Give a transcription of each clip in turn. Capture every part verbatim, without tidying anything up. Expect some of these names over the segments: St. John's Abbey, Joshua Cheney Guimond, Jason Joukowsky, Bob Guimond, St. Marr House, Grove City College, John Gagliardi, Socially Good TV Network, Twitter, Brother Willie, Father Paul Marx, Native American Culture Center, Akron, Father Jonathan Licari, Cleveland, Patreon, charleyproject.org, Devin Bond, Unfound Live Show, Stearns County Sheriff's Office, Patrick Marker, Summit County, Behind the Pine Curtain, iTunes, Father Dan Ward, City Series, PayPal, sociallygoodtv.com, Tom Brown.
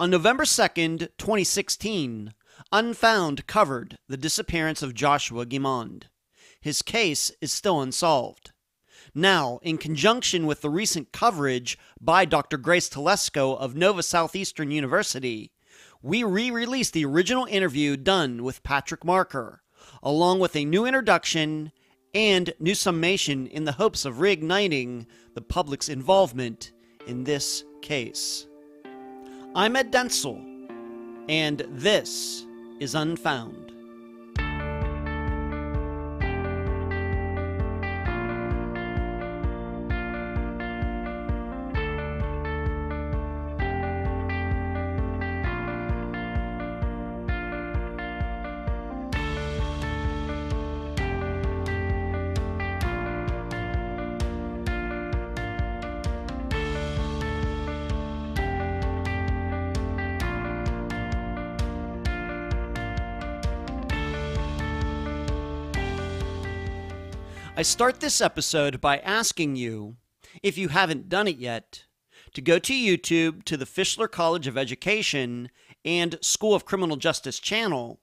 On November second, twenty sixteen, Unfound covered the disappearance of Joshua Guimond. His case is still unsolved. Now, in conjunction with the recent coverage by Doctor Grace Telesco of Nova Southeastern University, we re-released the original interview done with Patrick Marker, along with a new introduction and new summation in the hopes of reigniting the public's involvement in this case. I'm Ed Denzel, and this is Unfound. I start this episode by asking you, if you haven't done it yet, to go to YouTube to the Fischler College of Education and School of Criminal Justice channel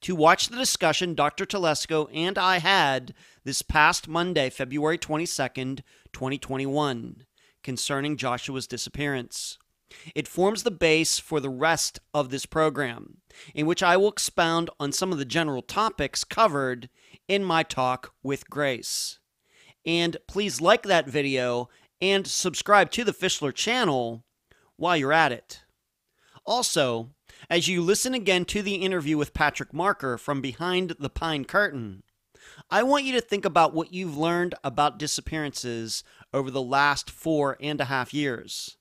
to watch the discussion Doctor Telesco and I had this past Monday, February twenty-second, twenty twenty-one, concerning Joshua's disappearance. It forms the base for the rest of this program, in which I will expound on some of the general topics covered in my talk with Grace. And please like that video and subscribe to the Fischler channel while you're at it. Also, as you listen again to the interview with Patrick Marker from Behind the Pine Curtain, I want you to think about what you've learned about disappearances over the last four and a half years.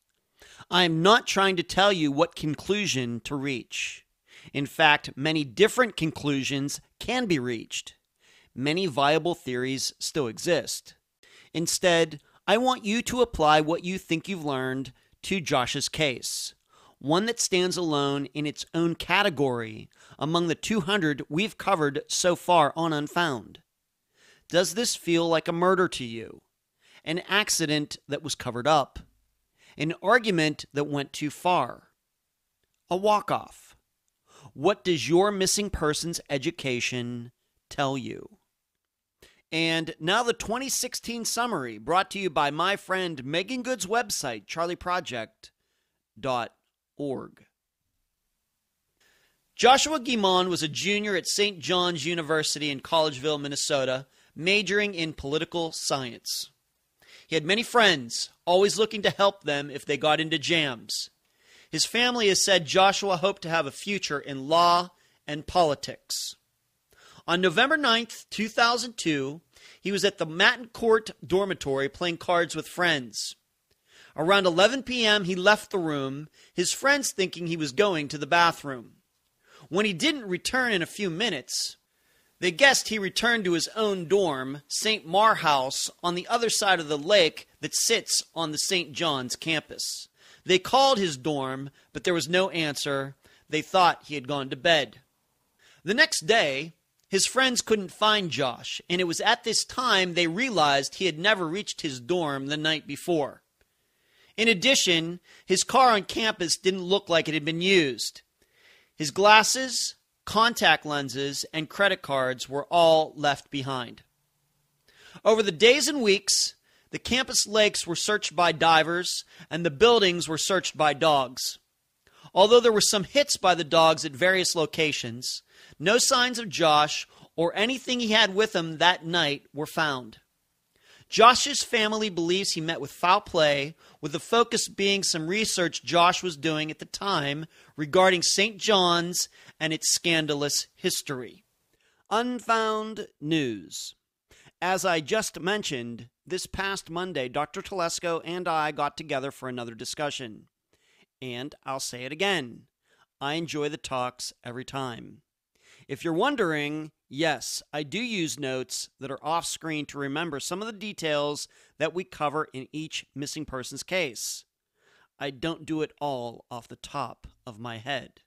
I am not trying to tell you what conclusion to reach. In fact, many different conclusions can be reached. Many viable theories still exist. Instead, I want you to apply what you think you've learned to Josh's case, one that stands alone in its own category among the two hundred we've covered so far on Unfound. Does this feel like a murder to you? An accident that was covered up? An argument that went too far? A walk-off? What does your missing person's education tell you? And now the twenty sixteen summary, brought to you by my friend Megan Good's website, charley project dot org. Joshua Guimond was a junior at Saint John's University in Collegeville, Minnesota, majoring in political science. He had many friends, always looking to help them if they got into jams. His family has said Joshua hoped to have a future in law and politics. On November ninth, two thousand two, he was at the Mattencourt dormitory playing cards with friends. Around eleven p m, he left the room, his friends thinking he was going to the bathroom. When he didn't return in a few minutes, they guessed he returned to his own dorm, Saint Marr House, on the other side of the lake that sits on the Saint John's campus. They called his dorm, but there was no answer. They thought he had gone to bed. The next day, his friends couldn't find Josh, and it was at this time they realized he had never reached his dorm the night before. In addition, his car on campus didn't look like it had been used. His glasses, contact lenses, and credit cards were all left behind. Over the days and weeks, the campus lakes were searched by divers, and the buildings were searched by dogs. Although there were some hits by the dogs at various locations, no signs of Josh or anything he had with him that night were found. Josh's family believes he met with foul play, with the focus being some research Josh was doing at the time regarding Saint John's and its scandalous history. Unfound News. As I just mentioned, this past Monday, Doctor Telesco and I got together for another discussion. And I'll say it again, I enjoy the talks every time. If you're wondering, yes, I do use notes that are off-screen to remember some of the details that we cover in each missing person's case. I don't do it all off the top of my head.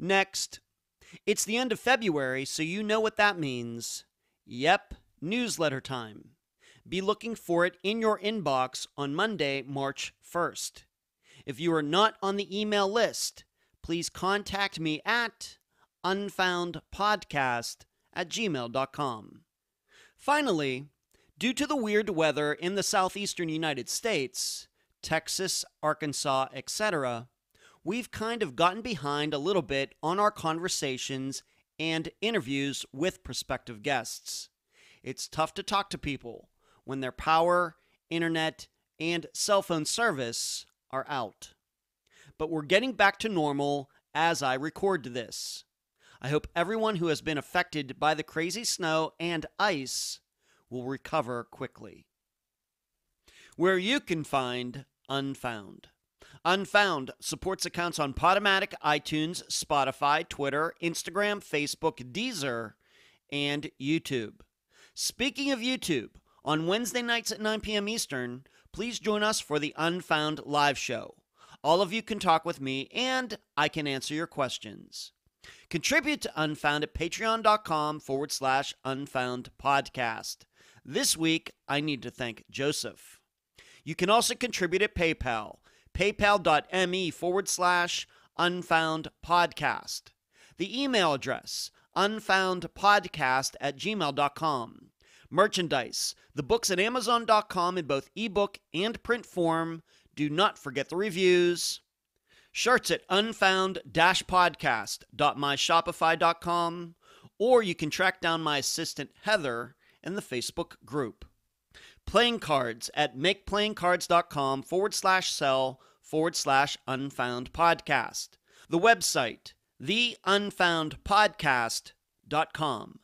Next, it's the end of February, so you know what that means. Yep, newsletter time. Be looking for it in your inbox on Monday, March first. If you are not on the email list, please contact me at unfoundpodcast at gmail dot com. Finally, due to the weird weather in the southeastern United States, Texas, Arkansas, et cetera, we've kind of gotten behind a little bit on our conversations and interviews with prospective guests. It's tough to talk to people when their power, internet, and cell phone service are out. But we're getting back to normal as I record this. I hope everyone who has been affected by the crazy snow and ice will recover quickly. Where you can find Unfound. Unfound supports accounts on Podomatic, iTunes, Spotify, Twitter, Instagram, Facebook, Deezer, and YouTube. Speaking of YouTube, on Wednesday nights at nine p.m. Eastern, please join us for the Unfound live show. All of you can talk with me, and I can answer your questions. Contribute to Unfound at patreon.com forward slash Unfound podcast. This week, I need to thank Joseph. You can also contribute at PayPal, paypal.me forward slash Unfound podcast. The email address, unfoundpodcast at gmail dot com. Merchandise, the books at amazon dot com in both ebook and print form. Do not forget the reviews. Shirts at unfound dash podcast dot my shopify dot com, or you can track down my assistant Heather in the Facebook group. Playing cards at makeplayingcards.com forward slash sell forward slash unfound podcast. The website, the unfound podcast dot com.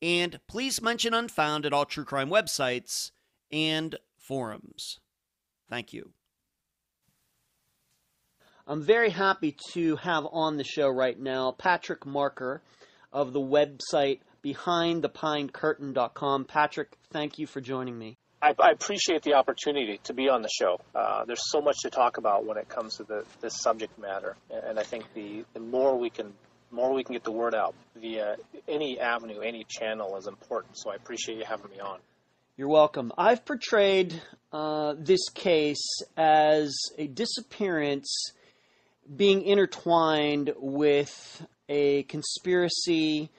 And please mention Unfound at all true crime websites and forums. Thank you. I'm very happy to have on the show right now Patrick Marker of the website behind the pine curtain dot com. Patrick, thank you for joining me. I, I appreciate the opportunity to be on the show. Uh, there's so much to talk about when it comes to the, this subject matter, and I think the, the more we can more we can get the word out via any avenue, any channel is important, so I appreciate you having me on. You're welcome. I've portrayed uh, this case as a disappearance being intertwined with a conspiracy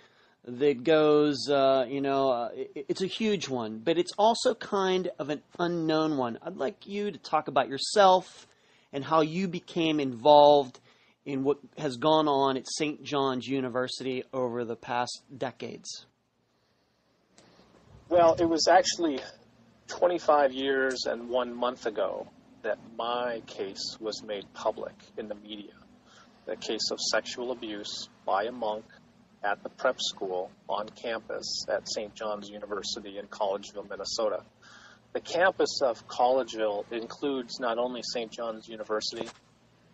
that goes, uh, you know, uh, it, it's a huge one, but it's also kind of an unknown one. I'd like you to talk about yourself and how you became involved in what has gone on at Saint John's University over the past decades. Well, it was actually twenty-five years and one month ago that my case was made public in the media, the case of sexual abuse by a monk at the prep school on campus at Saint John's University in Collegeville, Minnesota. The campus of Collegeville includes not only Saint John's University,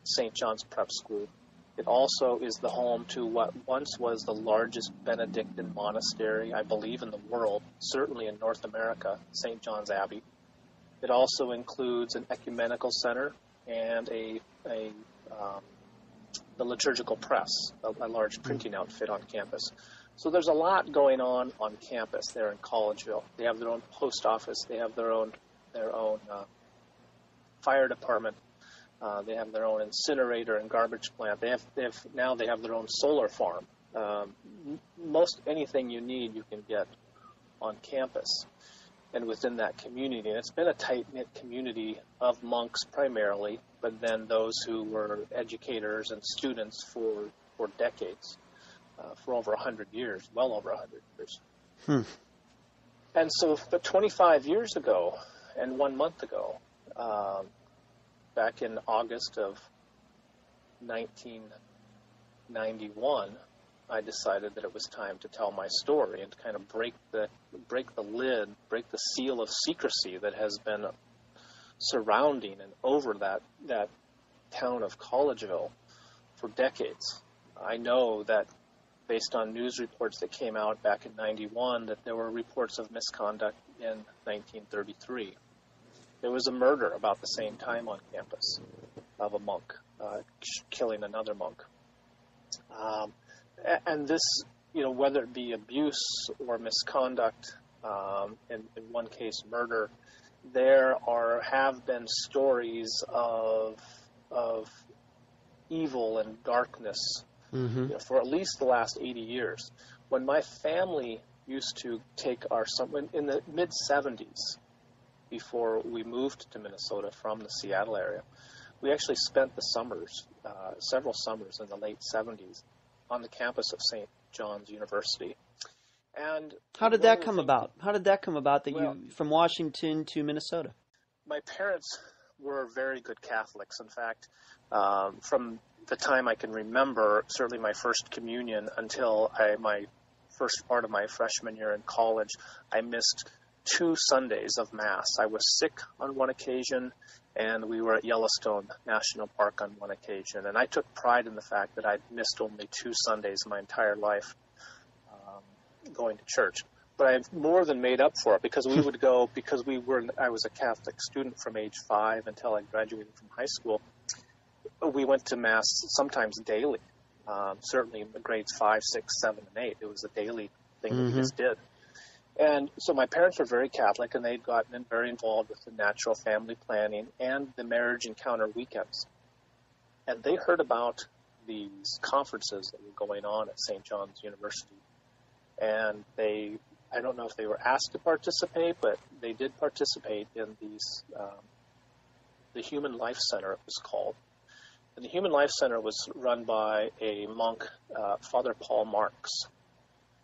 Saint John's Prep School, it also is the home to what once was the largest Benedictine monastery, I believe, in the world, certainly in North America, Saint John's Abbey. It also includes an ecumenical center and a, a um, the liturgical press, a, a large printing outfit on campus. So there's a lot going on on campus there in Collegeville. They have their own post office. They have their own their own uh, fire department. Uh, they have their own incinerator and garbage plant. They have, they have now they have their own solar farm. Um, most anything you need, you can get on campus and within that community. And it's been a tight-knit community of monks primarily, but then those who were educators and students for, for decades, uh, for over one hundred years, well over one hundred years. Hmm. And so but twenty-five years ago and one month ago, um, back in August of nineteen ninety-one, I decided that it was time to tell my story and to kind of break the break the lid, break the seal of secrecy that has been surrounding and over that that town of Collegeville for decades. I know that based on news reports that came out back in ninety-one that there were reports of misconduct in nineteen thirty-three. There was a murder about the same time on campus of a monk, uh, killing another monk. Um, And this, you know, whether it be abuse or misconduct, um, in, in one case murder, there are have been stories of of evil and darkness, mm-hmm. you know, for at least the last eighty years. When my family used to take our summer, in the mid seventies, before we moved to Minnesota from the Seattle area, we actually spent the summers, uh, several summers in the late seventies, on the campus of Saint John's University. And how did that come about? How did that come about that well, you, from Washington to Minnesota? My parents were very good Catholics. In fact, um, from the time I can remember, certainly my first communion until I, my first part of my freshman year in college, I missed two Sundays of Mass. I was sick on one occasion, and we were at Yellowstone National Park on one occasion. And I took pride in the fact that I'd missed only two Sundays my entire life um, going to church. But I more than made up for it, because we would go, because we were, I was a Catholic student from age five until I graduated from high school. We went to Mass sometimes daily, um, certainly in the grades five, six, seven, and eight. It was a daily thing mm-hmm. that we just did. And so my parents were very Catholic, and they'd gotten very involved with the natural family planning and the marriage encounter weekends. And they heard about these conferences that were going on at Saint John's University. And they, I don't know if they were asked to participate, but they did participate in these, um, the Human Life Center, it was called. And the Human Life Center was run by a monk, uh, Father Paul Marx.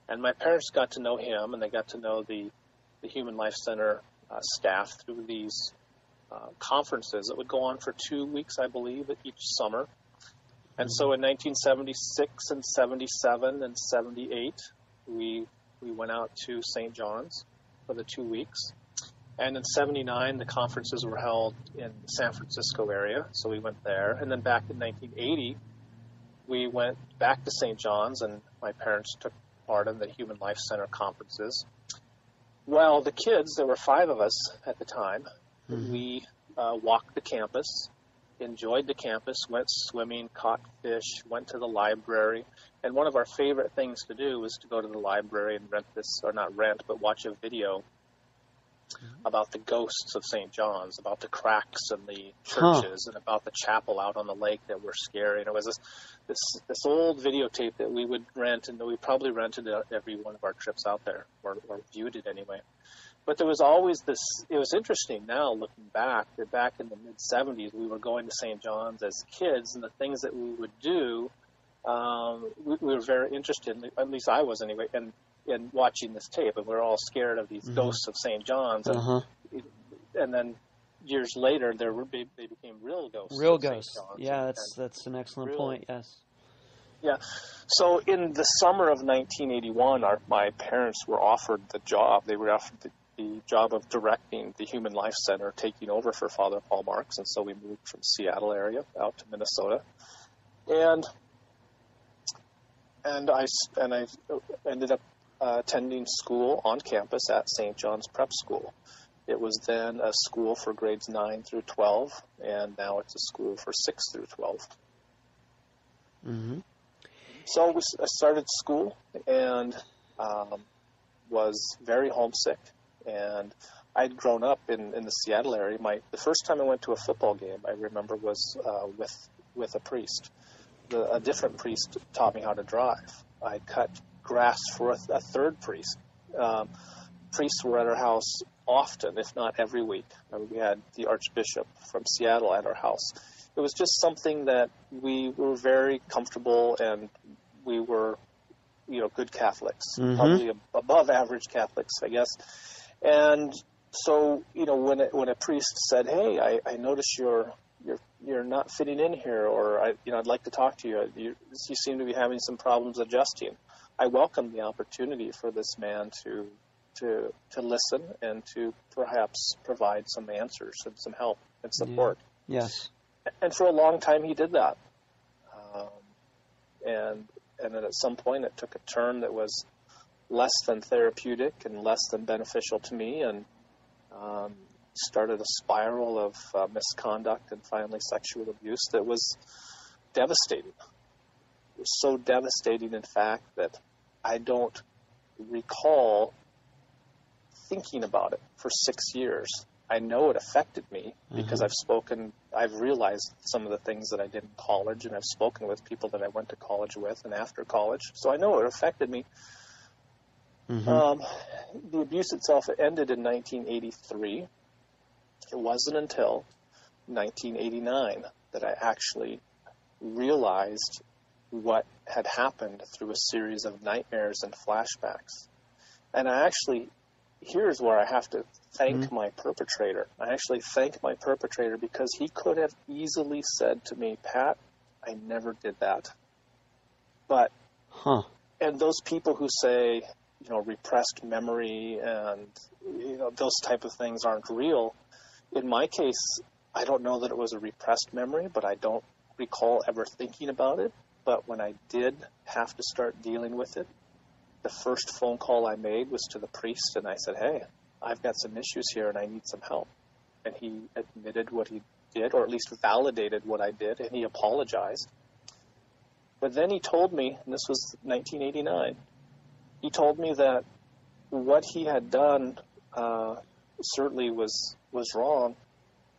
And my parents got to know him, and they got to know the, the Human Life Center uh, staff through these uh, conferences that would go on for two weeks, I believe, each summer. And so in nineteen seventy-six and seventy-seven and seventy-eight, we we went out to Saint John's for the two weeks. And in seventy-nine, the conferences were held in the San Francisco area, so we went there. And then back in nineteen eighty, we went back to Saint John's, and my parents took part of the Human Life Center conferences. Well, the kids, there were five of us at the time, mm-hmm. we uh, walked the campus, enjoyed the campus, went swimming, caught fish, went to the library, and one of our favorite things to do was to go to the library and rent this, or not rent, but watch a video mm-hmm. about the ghosts of Saint John's, about the cracks in the churches, huh. and about the chapel out on the lake that were scary. And it was this, this this old videotape that we would rent, and we probably rented it every one of our trips out there, or, or viewed it anyway. But there was always this, it was interesting now looking back, that back in the mid seventies, we were going to Saint John's as kids, and the things that we would do, um, we, we were very interested, at least I was anyway, and and watching this tape, and we're all scared of these mm-hmm. ghosts of Saint John's, and, uh-huh. it, and then years later, there were they became real ghosts. Real ghosts, yeah, that's that's an excellent real, point. Yes, yeah. So in the summer of nineteen eighty-one, our, my parents were offered the job. They were offered the, the job of directing the Human Life Center, taking over for Father Paul Marx, and so we moved from Seattle area out to Minnesota, and and I and I ended up. Uh, attending school on campus at Saint John's Prep School. It was then a school for grades nine through twelve, and now it's a school for six through twelve. Mm-hmm. So we, I started school and um, was very homesick. And I'd grown up in, in the Seattle area. My, the first time I went to a football game, I remember, was uh, with, with a priest. The, a different priest taught me how to drive. I cut grass for a, th- a third priest. Um, priests were at our house often, if not every week. I mean, we had the Archbishop from Seattle at our house. It was just something that we were very comfortable, and we were, you know, good Catholics, mm-hmm. probably ab- above average Catholics, I guess. And so, you know, when it, when a priest said, "Hey, I, I notice you're you're you're not fitting in here," or I, you know, I'd like to talk to you. You, you seem to be having some problems adjusting. I welcomed the opportunity for this man to to to listen and to perhaps provide some answers and some help and support. Yeah. Yes. And for a long time he did that. Um, and and then at some point it took a turn that was less than therapeutic and less than beneficial to me, and um, started a spiral of uh, misconduct and finally sexual abuse that was devastating. It was so devastating, in fact, that I don't recall thinking about it for six years. I know it affected me, mm-hmm. because I've spoken I've realized some of the things that I did in college, and I've spoken with people that I went to college with and after college. So I know it affected me. Mm-hmm. Um, the abuse itself ended in nineteen eighty-three. It wasn't until nineteen eighty-nine that I actually realized what had happened through a series of nightmares and flashbacks. And I actually, here's where I have to thank mm-hmm. my perpetrator. I actually thank my perpetrator, because he could have easily said to me, Pat, I never did that. But, huh. and those people who say, you know, repressed memory and, you know, those type of things aren't real. In my case, I don't know that it was a repressed memory, but I don't recall ever thinking about it. But when I did have to start dealing with it, the first phone call I made was to the priest, and I said, hey, I've got some issues here and I need some help. And he admitted what he did, or at least validated what I did, and he apologized. But then he told me, and this was nineteen eighty-nine, he told me that what he had done uh, certainly was, was wrong,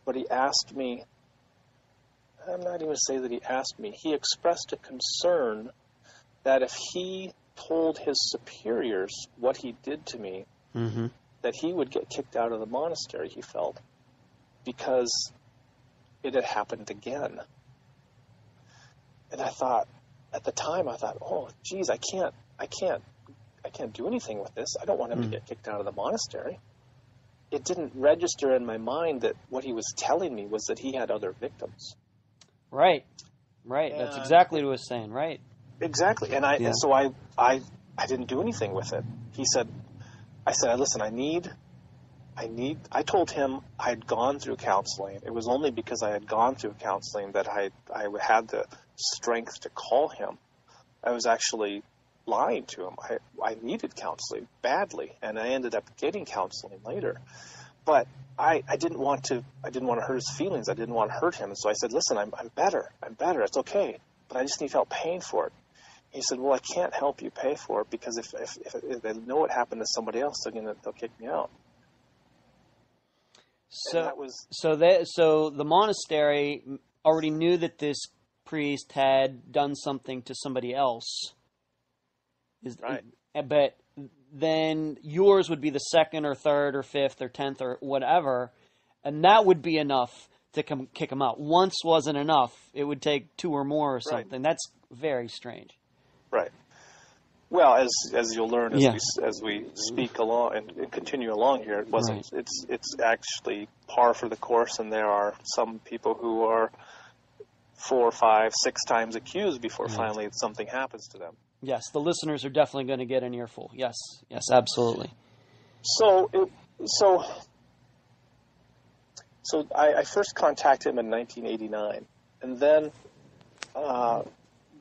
but he asked me, I'm not even say that he asked me, he expressed a concern that if he told his superiors what he did to me, mm-hmm. that he would get kicked out of the monastery, he felt, because it had happened again. And I thought, at the time, I thought, oh, geez, I can't, I can't, I can't do anything with this. I don't want him mm-hmm. to get kicked out of the monastery. It didn't register in my mind that what he was telling me was that he had other victims. Right, right. And that's exactly what he was saying, right? Exactly. And I, yeah. and so I, I, I didn't do anything with it. He said, I said, listen, I need, I need, I told him I had gone through counseling. It was only because I had gone through counseling that I, I had the strength to call him. I was actually lying to him. I, I needed counseling badly, and I ended up getting counseling later. But I, I didn't want to I didn't want to hurt his feelings. I didn't want to hurt him. And so I said, listen, I'm, I'm better. I'm better. It's okay. But I just need help paying for it. He said, well, I can't help you pay for it, because if, if, if they know what happened to somebody else, they're gonna, they'll kick me out. So and that was, so, they, so the monastery already knew that this priest had done something to somebody else. Is, right. But then yours would be the second or third or fifth or tenth or whatever, and that would be enough to come kick them out. Once wasn't enough. It would take two or more or something. Right. That's very strange. Right. Well, as as you'll learn as, yeah. we, as we speak along and continue along here, it wasn't. Right. It's it's actually par for the course, and there are some people who are four, five, six times accused before right. finally something happens to them. Yes, the listeners are definitely going to get an earful. Yes, yes, absolutely. So, it, so, so I, I first contacted him in nineteen eighty-nine, and then uh,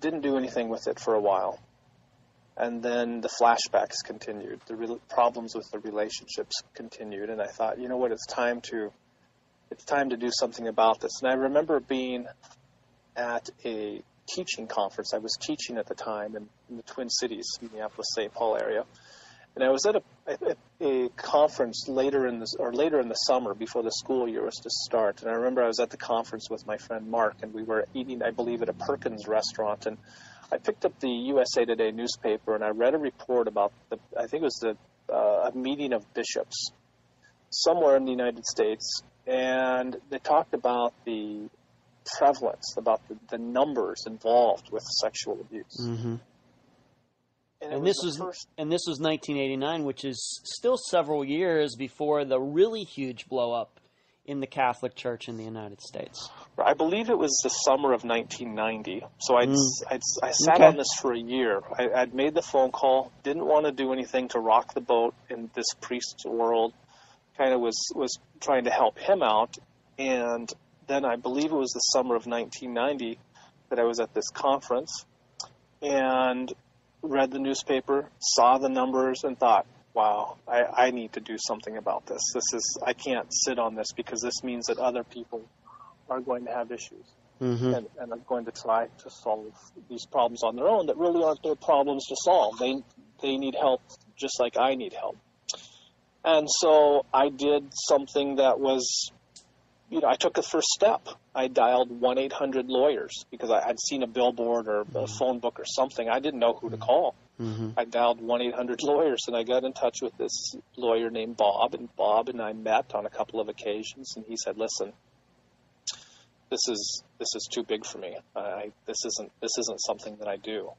didn't do anything with it for a while, and then the flashbacks continued, the re- problems with the relationships continued, and I thought, you know what, it's time to, it's time to do something about this. And I remember being at a teaching conference. I was teaching at the time in, in the Twin Cities, Minneapolis, Saint Paul area, and I was at a, a, a conference later in the or later in the summer before the school year was to start. And I remember I was at the conference with my friend Mark, and we were eating, I believe, at a Perkins restaurant. And I picked up the U S A Today newspaper, and I read a report about the I think it was the uh, a meeting of bishops somewhere in the United States, and they talked about the prevalence, about the, the numbers involved with sexual abuse. Mm-hmm. And, and, was this was, first... and this was nineteen eighty-nine, which is still several years before the really huge blow-up in the Catholic Church in the United States. I believe it was the summer of nineteen ninety, so I'd, mm. I'd, I sat okay. on this for a year. I, I'd made the phone call, didn't want to do anything to rock the boat in this priest's world, kind of was, was trying to help him out, and then I believe it was the summer of nineteen ninety that I was at this conference and read the newspaper, saw the numbers, and thought, wow, I, I need to do something about this. This is I can't sit on this, because this means that other people are going to have issues mm-hmm. and, and are going to try to solve these problems on their own that really aren't their problems to solve. They, they need help just like I need help. And so I did something that was you know, I took the first step. I dialed one eight hundred lawyers because I, I'd seen a billboard or a phone book or something. I didn't know who to call. Mm-hmm. I dialed one eight hundred lawyers, and I got in touch with this lawyer named Bob, and Bob and I met on a couple of occasions, and he said, listen, this is this is too big for me. I, this isn't this isn't something that I do.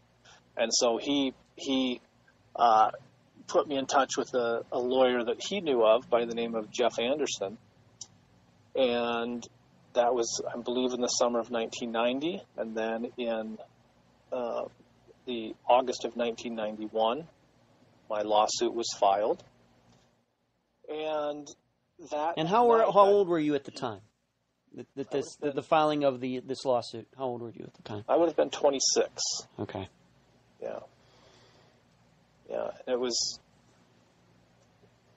And so he he uh, put me in touch with a, a lawyer that he knew of by the name of Jeff Anderson, and that was, I believe, in the summer of nineteen ninety, and then in uh, the August of nineteen ninety-one, my lawsuit was filed, and that. And how were how old were you at the time? That this been, the filing of the this lawsuit. How old were you at the time? I would have been twenty-six. Okay. Yeah. Yeah. It was.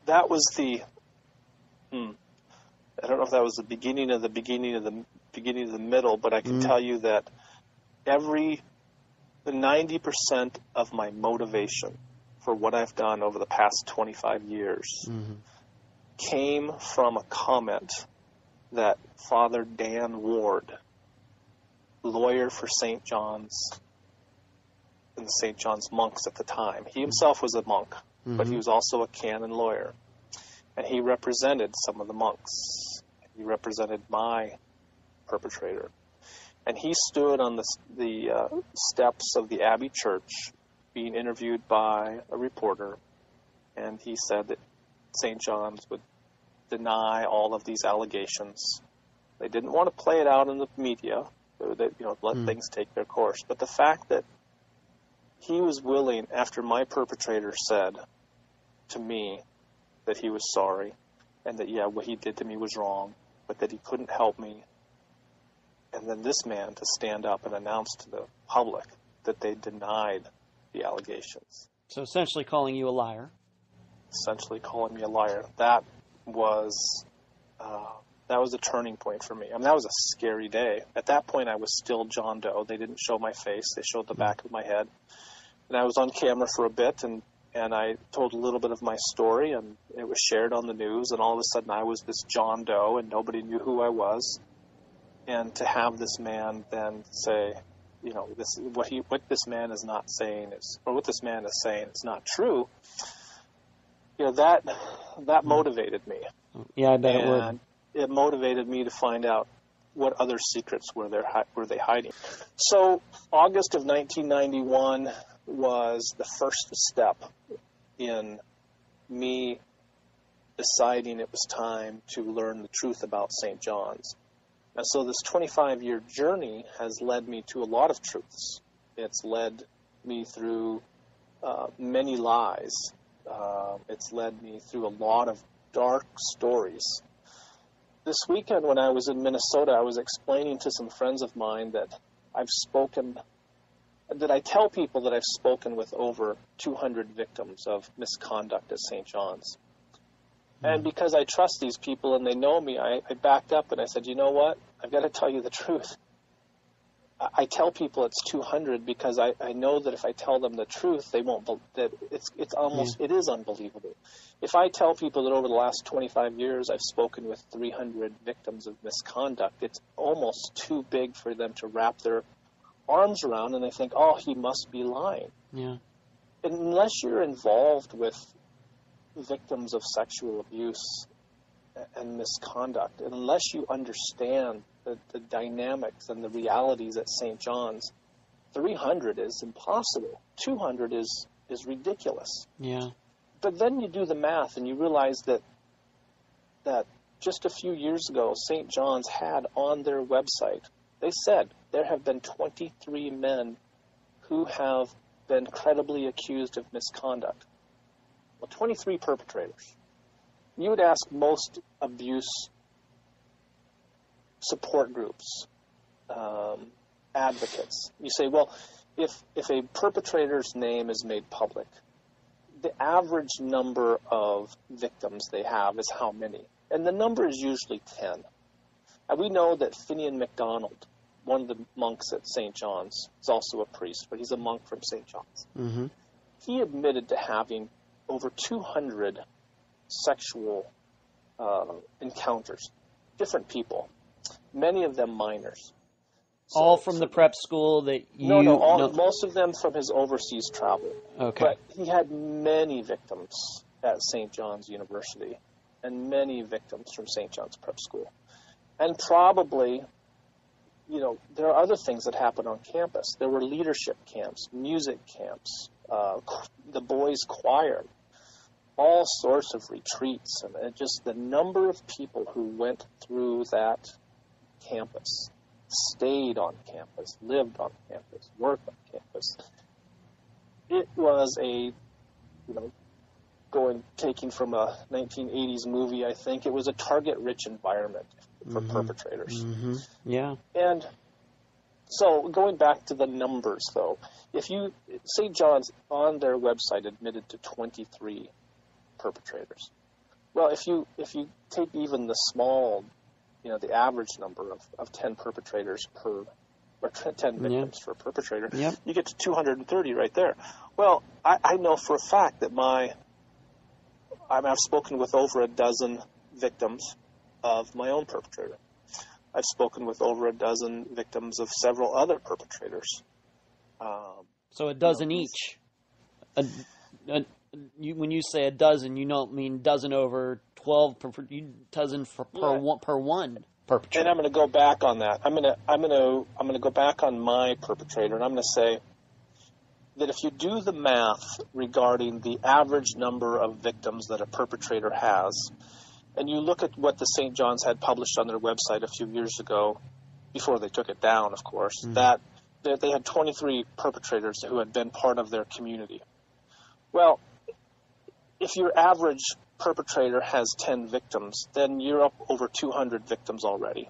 That was the. Hmm, I don't know if that was the beginning of the beginning of the beginning of the middle, but I can mm. tell you that every the ninety percent of my motivation for what I've done over the past twenty-five years mm-hmm. came from a comment that Father Dan Ward, lawyer for Saint John's and the Saint John's monks at the time. He himself was a monk, mm-hmm. but he was also a canon lawyer. And he represented some of the monks. He represented my perpetrator. And he stood on the, the uh, steps of the Abbey Church being interviewed by a reporter, and he said that Saint John's would deny all of these allegations. They didn't want to play it out in the media, so that, you know, let mm. things take their course. But the fact that he was willing, after my perpetrator said to me that he was sorry and that, yeah, what he did to me was wrong, but that he couldn't help me, and then this man to stand up and announce to the public that they denied the allegations. So essentially calling you a liar. Essentially calling me a liar. That was uh, that was a turning point for me. I mean, that was a scary day. At that point, I was still John Doe. They didn't show my face. They showed the back of my head. And I was on camera for a bit, and, and I told a little bit of my story, and it was shared on the news, and all of a sudden I was this John Doe, and nobody knew who I was. And to have this man then say, you know, this what he what this man is not saying is, or what this man is saying is not true. You know, that that motivated me. Yeah, I bet and it would. It motivated me to find out what other secrets were there were they hiding. So August of nineteen ninety-one was the first step in me deciding it was time to learn the truth about Saint John's. And so this twenty-five-year journey has led me to a lot of truths. It's led me through uh, many lies. Uh, it's led me through a lot of dark stories. This weekend when I was in Minnesota, I was explaining to some friends of mine that I've spoken, that I tell people that I've spoken with over two hundred victims of misconduct at Saint John's. Mm-hmm. And because I trust these people and they know me, I, I backed up and I said, you know what? I've got to tell you the truth. I tell people it's two hundred because I, I know that if I tell them the truth, they won't, that it's, it's almost, yeah. it is unbelievable. If I tell people that over the last twenty-five years, I've spoken with three hundred victims of misconduct, it's almost too big for them to wrap their arms around, and they think, oh, he must be lying. Yeah. Unless you're involved with victims of sexual abuse and misconduct, unless you understand the, the dynamics and the realities at Saint John's, three hundred is impossible. two hundred is, is ridiculous. Yeah. But then you do the math and you realize that, that just a few years ago, Saint John's had on their website, they said there have been twenty-three men who have been credibly accused of misconduct. Well, twenty-three perpetrators. You would ask most abuse support groups, um, advocates. You say, well, if if a perpetrator's name is made public, the average number of victims they have is how many? And the number is usually ten. And we know that Finian McDonald, one of the monks at Saint John's, is also a priest, but he's a monk from Saint John's. Mm-hmm. He admitted to having over two hundred sexual uh, encounters different people, many of them minors. So, all from so, the prep school that you... No, no, all, no, most of them from his overseas travel. Okay. But he had many victims at Saint John's University and many victims from Saint John's Prep School. And probably, you know, there are other things that happened on campus. There were leadership camps, music camps, uh, the boys' choir, all sorts of retreats, and, and just the number of people who went through that campus, stayed on campus, lived on campus, worked on campus. It was a, you know, going, taking from a nineteen eighties movie, I think, it was a target-rich environment for mm-hmm. perpetrators. Mm-hmm. Yeah. And so going back to the numbers, though, if you, Saint John's on their website admitted to twenty-three perpetrators. Well, if you, if you take even the small, you know, the average number of, of ten perpetrators per, or ten victims for yep. a perpetrator, yep. you get to two hundred thirty right there. Well, I, I know for a fact that my, I've spoken with over a dozen victims of my own perpetrator. I've spoken with over a dozen victims of several other perpetrators. Um, so a dozen you know, each. A, a, you, when you say a dozen, you don't mean dozen over twelve per, you dozen for, per yeah. one per one perpetrator. And I'm going to go back on that. I'm going to I'm going to I'm going to go back on my perpetrator, and I'm going to say that if you do the math regarding the average number of victims that a perpetrator has, and you look at what the Saint John's had published on their website a few years ago, before they took it down, of course, mm-hmm. that, that they had twenty-three perpetrators who had been part of their community. Well, if your average perpetrator has ten victims, then you're up over two hundred victims already.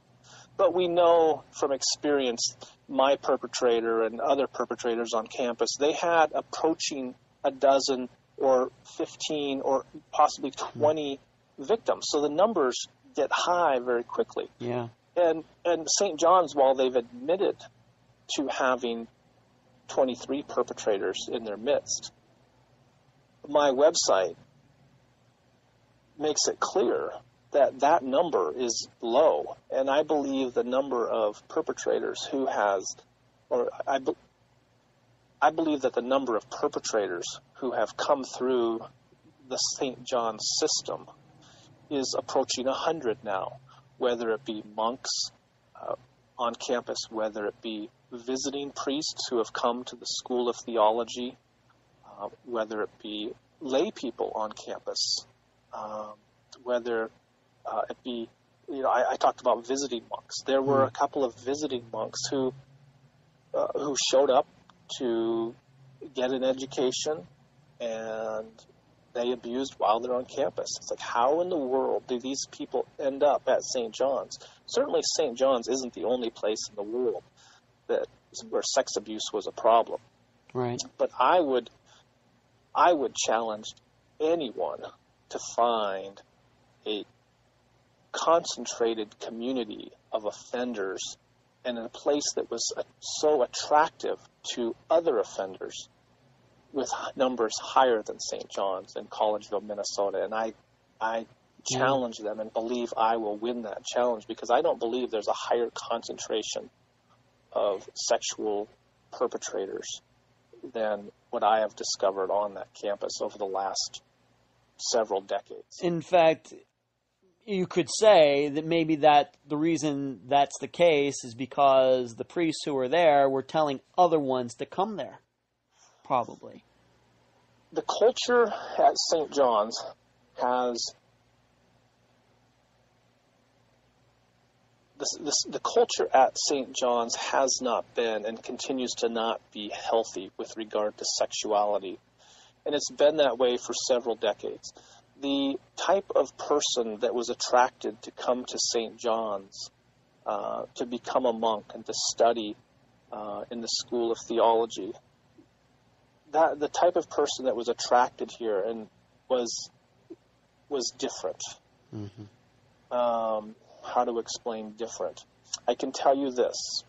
But we know from experience, my perpetrator and other perpetrators on campus, they had approaching a dozen or fifteen or possibly twenty victims. So the numbers get high very quickly. Yeah. And and Saint John's, while they've admitted to having twenty-three perpetrators in their midst, my website makes it clear that that number is low, and I believe the number of perpetrators who has, or I, be, I believe that the number of perpetrators who have come through the Saint John's system is approaching one hundred now, whether it be monks uh, on campus, whether it be visiting priests who have come to the School of Theology, uh, whether it be lay people on campus, um, whether Uh, it be, you know, I, I talked about visiting monks. There were a couple of visiting monks who uh, who showed up to get an education, and they abused while they're on campus. It's like, how in the world do these people end up at Saint John's? Certainly, Saint John's isn't the only place in the world that where sex abuse was a problem. Right. But I would, I would challenge anyone to find a concentrated community of offenders and in a place that was so attractive to other offenders with numbers higher than Saint John's in Collegeville, Minnesota. And I, I challenge them and believe I will win that challenge, because I don't believe there's a higher concentration of sexual perpetrators than what I have discovered on that campus over the last several decades. In fact, you could say that maybe that the reason that's the case is because the priests who were there were telling other ones to come there, probably. The culture at Saint John's has this, this, the culture at Saint John's has not been and continues to not be healthy with regard to sexuality, and it's been that way for several decades. The type of person that was attracted to come to Saint John's uh, to become a monk and to study uh, in the School of Theology, that the type of person that was attracted here and was was different. Mm-hmm. Um, how to explain different? I can tell you this.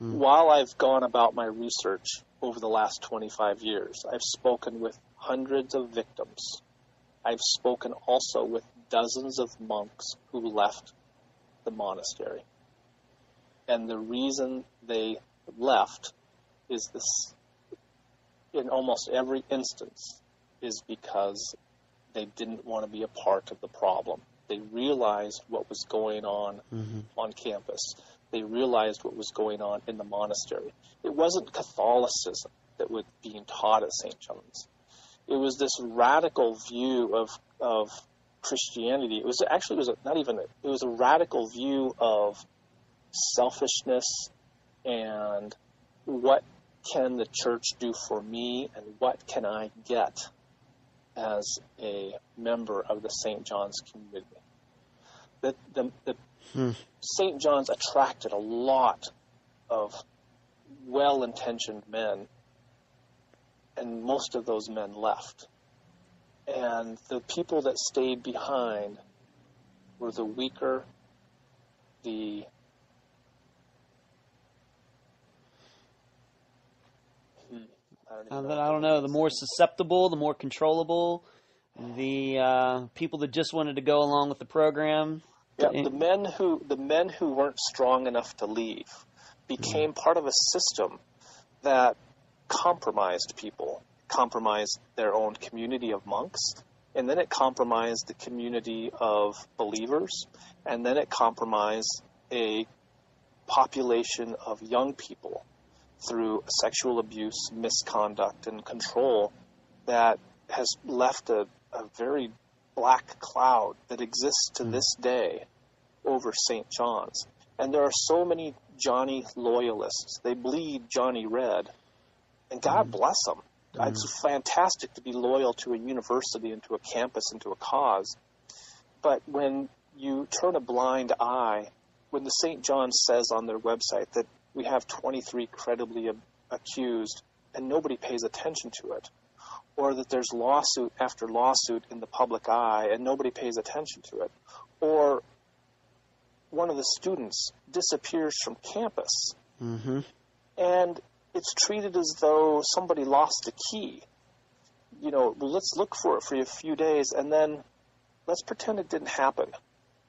Mm. While I've gone about my research over the last twenty-five years, I've spoken with hundreds of victims. I've spoken also with dozens of monks who left the monastery. And the reason they left is this, in almost every instance, is because they didn't want to be a part of the problem. They realized what was going on mm-hmm. on campus. They realized what was going on in the monastery. It wasn't Catholicism that was being taught at Saint John's. It was this radical view of of Christianity. It was actually it was a, not even a, it was a radical view of selfishness and what can the church do for me and what can I get as a member of the Saint John's community. The, the, the hmm. Saint John's attracted a lot of well-intentioned men, and most of those men left. And the people that stayed behind were the weaker, the I don't, I don't know, the more susceptible, the more controllable, the uh, people that just wanted to go along with the program. Yeah, the men who the men who weren't strong enough to leave became part of a system that compromised people, compromised their own community of monks, and then it compromised the community of believers, and then it compromised a population of young people through sexual abuse, misconduct, and control that has left a, a very black cloud that exists to this day over Saint John's. And there are so many Johnny loyalists. They bleed Johnny red, and God bless them. Mm-hmm. It's fantastic to be loyal to a university and to a campus and to a cause. But when you turn a blind eye, when the Saint John's says on their website that we have twenty-three credibly ab- accused, and nobody pays attention to it, or that there's lawsuit after lawsuit in the public eye, and nobody pays attention to it, or one of the students disappears from campus, mm-hmm. and it's treated as though somebody lost a key. You know, well, let's look for it for a few days, and then let's pretend it didn't happen.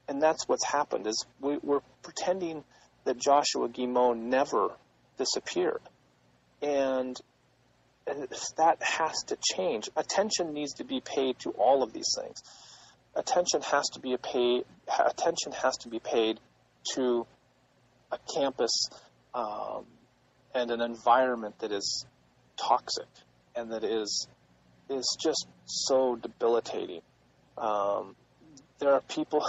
And that's what's happened, is we, we're pretending that Joshua Guimond never disappeared. And, and that has to change. Attention needs to be paid to all of these things. Attention has to be a paid, attention has to be paid to a campus um, and an environment that is toxic and that is, is just so debilitating. Um, there are people,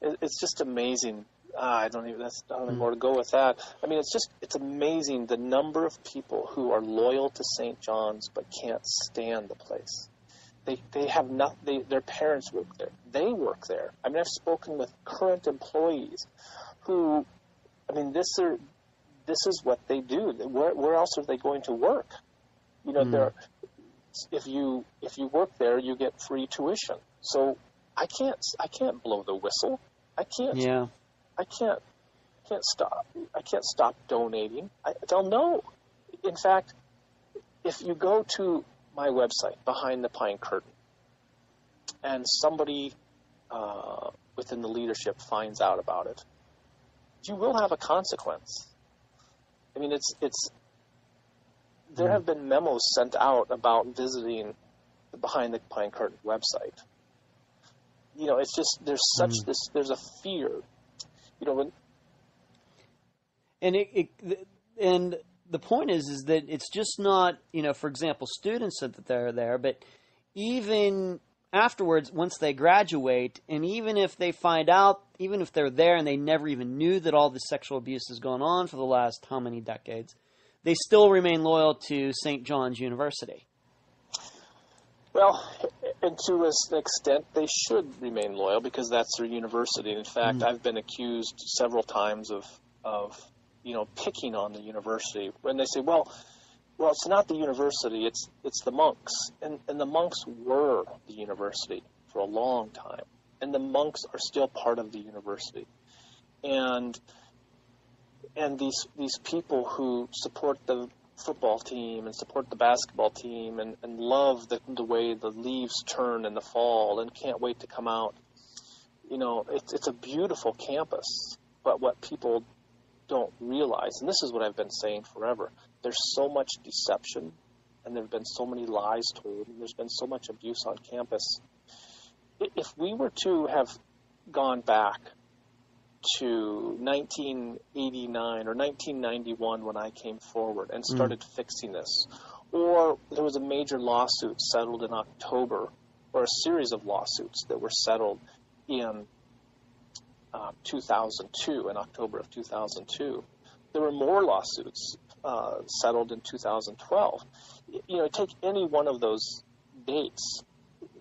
it, it's just amazing. Ah, I don't even. That's I don't have more to go with that. I mean, it's just it's amazing the number of people who are loyal to Saint John's but can't stand the place. They they have not. They, their parents work there. They work there. I mean, I've spoken with current employees, who, I mean, this are, this is what they do. Where where else are they going to work? You know, mm. there. If you if you work there, you get free tuition. So I can't I can't blow the whistle. I can't. Yeah. I can't, can't stop. I can't stop donating. I, they'll know. In fact, if you go to my website, Behind the Pine Curtain, and somebody uh, within the leadership finds out about it, you will have a consequence. I mean, it's it's. There have been memos sent out about visiting the Behind the Pine Curtain website. You know, it's just there's such mm. this. There's a fear. You know, when... and it, it and the point is is that it's just not, you know, for example, students that they're there, but even afterwards, once they graduate, and even if they find out, even if they're there and they never even knew that all this sexual abuse has gone on for the last how many decades, they still remain loyal to Saint John's University. Well, and to an extent, they should remain loyal because that's their university. In fact, mm-hmm. I've been accused several times of, of, you know, picking on the university. When they say, well, well, it's not the university, it's it's the monks. And, and the monks were the university for a long time. And the monks are still part of the university. And and these these people who support the football team and support the basketball team and, and love the, the way the leaves turn in the fall and can't wait to come out. you know, it's, it's a beautiful campus, but what people don't realize, and this is what I've been saying forever, there's so much deception, and there have been so many lies told, and there's been so much abuse on campus. If we were to have gone back to nineteen eighty-nine or nineteen ninety-one when I came forward and started mm. fixing this, or there was a major lawsuit settled in October, or a series of lawsuits that were settled in uh, two thousand two, in October of two thousand two. There were more lawsuits uh, settled in two thousand twelve. You know, take any one of those dates,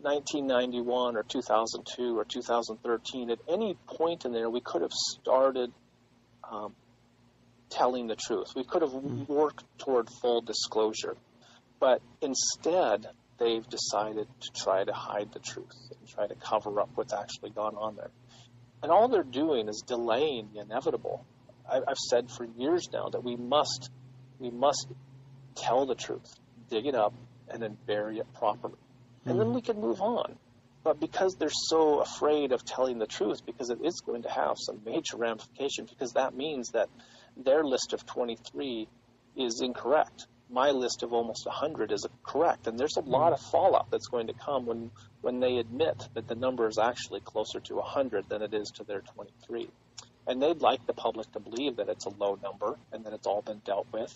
nineteen ninety-one or two thousand two or two thousand thirteen, at any point in there, we could have started um, telling the truth. We could have worked toward full disclosure. But instead, they've decided to try to hide the truth and try to cover up what's actually gone on there. And all they're doing is delaying the inevitable. I, I've said for years now that we must, we must tell the truth, dig it up, and then bury it properly. And then we can move on. But because they're so afraid of telling the truth, because it is going to have some major ramification, because that means that their list of twenty-three is incorrect. My list of almost one hundred is correct. And there's a lot of fallout that's going to come when, when they admit that the number is actually closer to one hundred than it is to their twenty-three. And they'd like the public to believe that it's a low number and that it's all been dealt with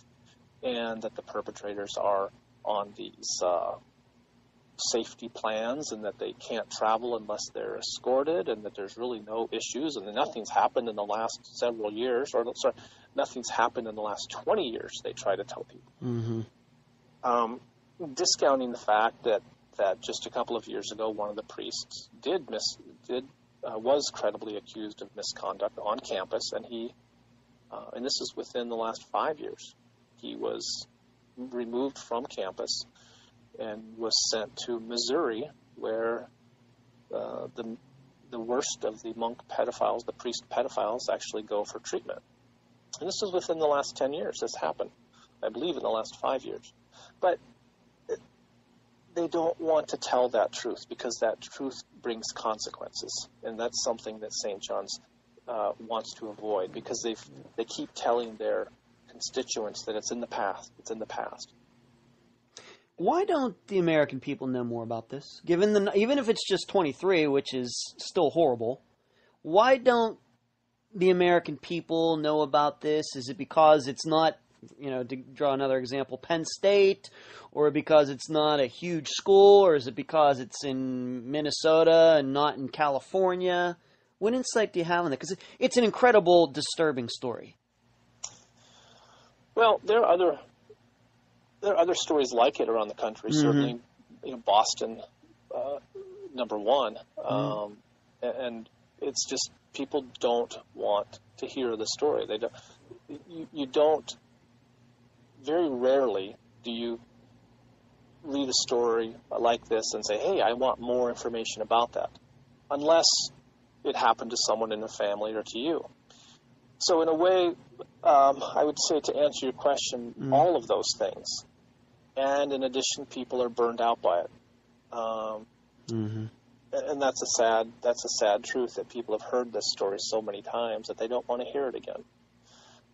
and that the perpetrators are on these uh, safety plans and that they can't travel unless they're escorted and that there's really no issues and that nothing's happened in the last several years or sorry, nothing's happened in the last twenty years, they try to tell people. Mm-hmm. Um, discounting the fact that, that just a couple of years ago, one of the priests did mis- did uh, was credibly accused of misconduct on campus, and he, uh, and this is within the last five years, he was removed from campus and was sent to Missouri, where uh, the the worst of the monk pedophiles, the priest pedophiles, actually go for treatment. And this is within the last ten years. This happened, I believe, in the last five years. But they don't want to tell that truth because that truth brings consequences, and that's something that Saint John's uh, wants to avoid because they they keep telling their constituents that it's in the past. It's in the past. Why don't the American people know more about this? Given the even if it's just twenty-three, which is still horrible, why don't the American people know about this? Is it because it's not, you know, to draw another example, Penn State, or because it's not a huge school, or is it because it's in Minnesota and not in California? What insight do you have on that? Because it's an incredible, disturbing story. Well, there are other. There are other stories like it around the country. Mm-hmm. Certainly, you know, Boston, uh, number one, um, mm-hmm. and it's just people don't want to hear the story. They don't. You, you don't. Very rarely do you read a story like this and say, "Hey, I want more information about that," unless it happened to someone in the family or to you. So, in a way, um, I would say to answer your question, mm. all of those things. And in addition, people are burned out by it, um, mm-hmm. and that's a sad that's a sad truth that people have heard this story so many times that they don't want to hear it again.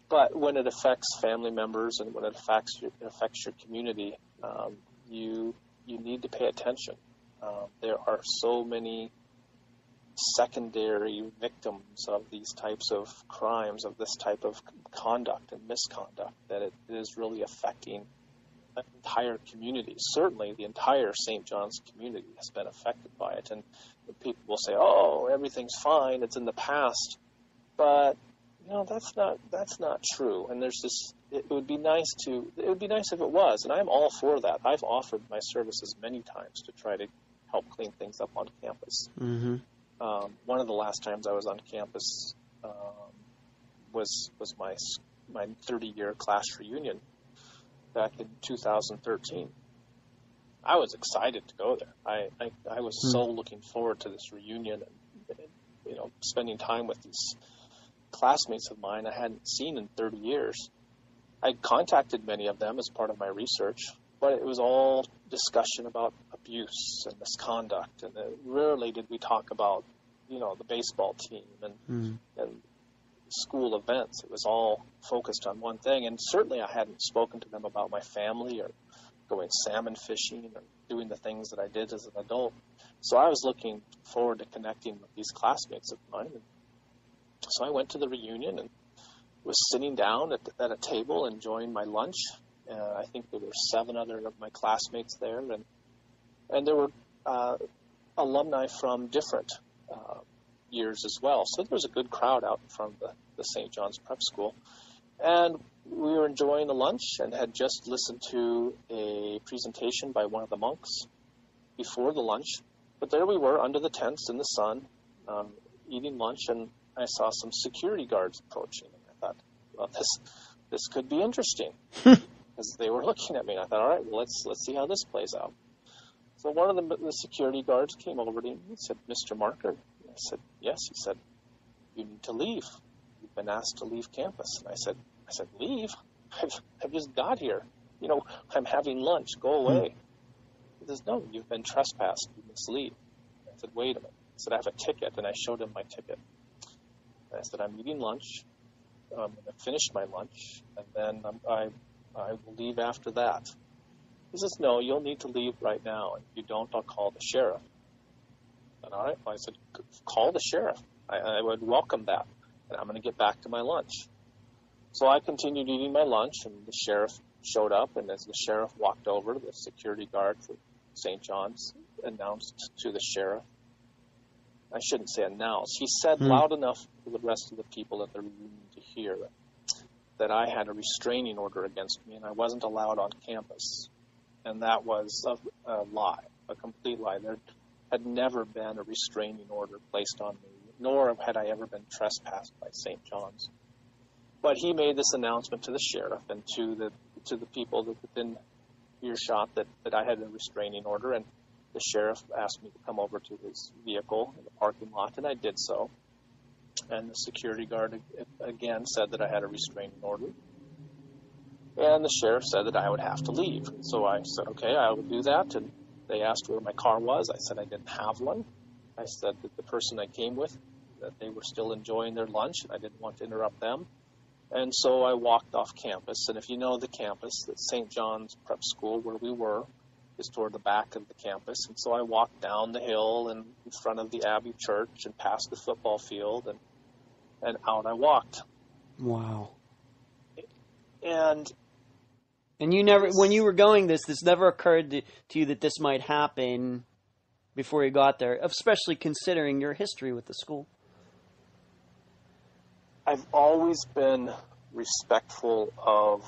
But when it affects family members and when it affects your, it affects your community, um, you you need to pay attention. Uh, there are so many secondary victims of these types of crimes, of this type of conduct and misconduct, that it is really affecting an entire community. Certainly, the entire Saint John's community has been affected by it. And people will say, "Oh, everything's fine; it's in the past." But no, that's not that's not true. And there's this. It would be nice to. It would be nice if it was. And I'm all for that. I've offered my services many times to try to help clean things up on campus. Mm-hmm. Um, one of the last times I was on campus um, was was my my thirty-year class reunion back in two thousand thirteen. I was excited to go there. I, I, I was mm. so looking forward to this reunion and, and, you know, spending time with these classmates of mine I hadn't seen in thirty years. I contacted many of them as part of my research, but it was all discussion about abuse and misconduct, and rarely did we talk about you know, the baseball team and mm-hmm. and school events. It was all focused on one thing. And certainly I hadn't spoken to them about my family or going salmon fishing or doing the things that I did as an adult. So I was looking forward to connecting with these classmates of mine. And so I went to the reunion and was sitting down at, at a table enjoying my lunch. Uh, I think there were seven other of my classmates there. And, and there were uh, alumni from different uh, years as well. So there was a good crowd out in front of the, the Saint John's Prep School. And we were enjoying the lunch and had just listened to a presentation by one of the monks before the lunch. But there we were under the tents in the sun, um, eating lunch, and I saw some security guards approaching. And I thought, well, this this could be interesting, because they were looking at me. And I thought, all right, well, let's let's see how this plays out. So one of the, the security guards came over to me and said, "Mister Marker." I said, "Yes." He said, "You need to leave. You've been asked to leave campus." And I said, I said, "Leave? I've, I've just got here. You know, I'm having lunch. Go away." He says, "No, you've been trespassed. You must leave." I said, "Wait a minute." I said, "I have a ticket." And I showed him my ticket. And I said, "I'm eating lunch. I'm going to finish my lunch, and then I'm, I, I will leave after that." He says, "No, you'll need to leave right now. If you don't, I'll call the sheriff." And all right, well, I said, "Call the sheriff. I, I would welcome that. And I'm going to get back to my lunch." So I continued eating my lunch, and the sheriff showed up, and as the sheriff walked over, the security guard for Saint John's announced to the sheriff. I shouldn't say announced. He said hmm. loud enough for the rest of the people at the reunion to hear that I had a restraining order against me, and I wasn't allowed on campus. And that was a, a lie, a complete lie. There had never been a restraining order placed on me, nor had I ever been trespassed by Saint John's. But he made this announcement to the sheriff and to the to the people that within earshot that, that I had a restraining order, and the sheriff asked me to come over to his vehicle in the parking lot, and I did so. And the security guard again said that I had a restraining order. And the sheriff said that I would have to leave. So I said, "Okay, I will do that." And they asked where my car was. I said I didn't have one. I said that the person I came with, that they were still enjoying their lunch, and I didn't want to interrupt them. And so I walked off campus, and if you know the campus, that Saint John's Prep School, where we were, is toward the back of the campus. And so I walked down the hill and in front of the Abbey Church and past the football field, and and out I walked. Wow. And and you never, when you were going this, this never occurred to, to you that this might happen before you got there, especially considering your history with the school? I've always been respectful of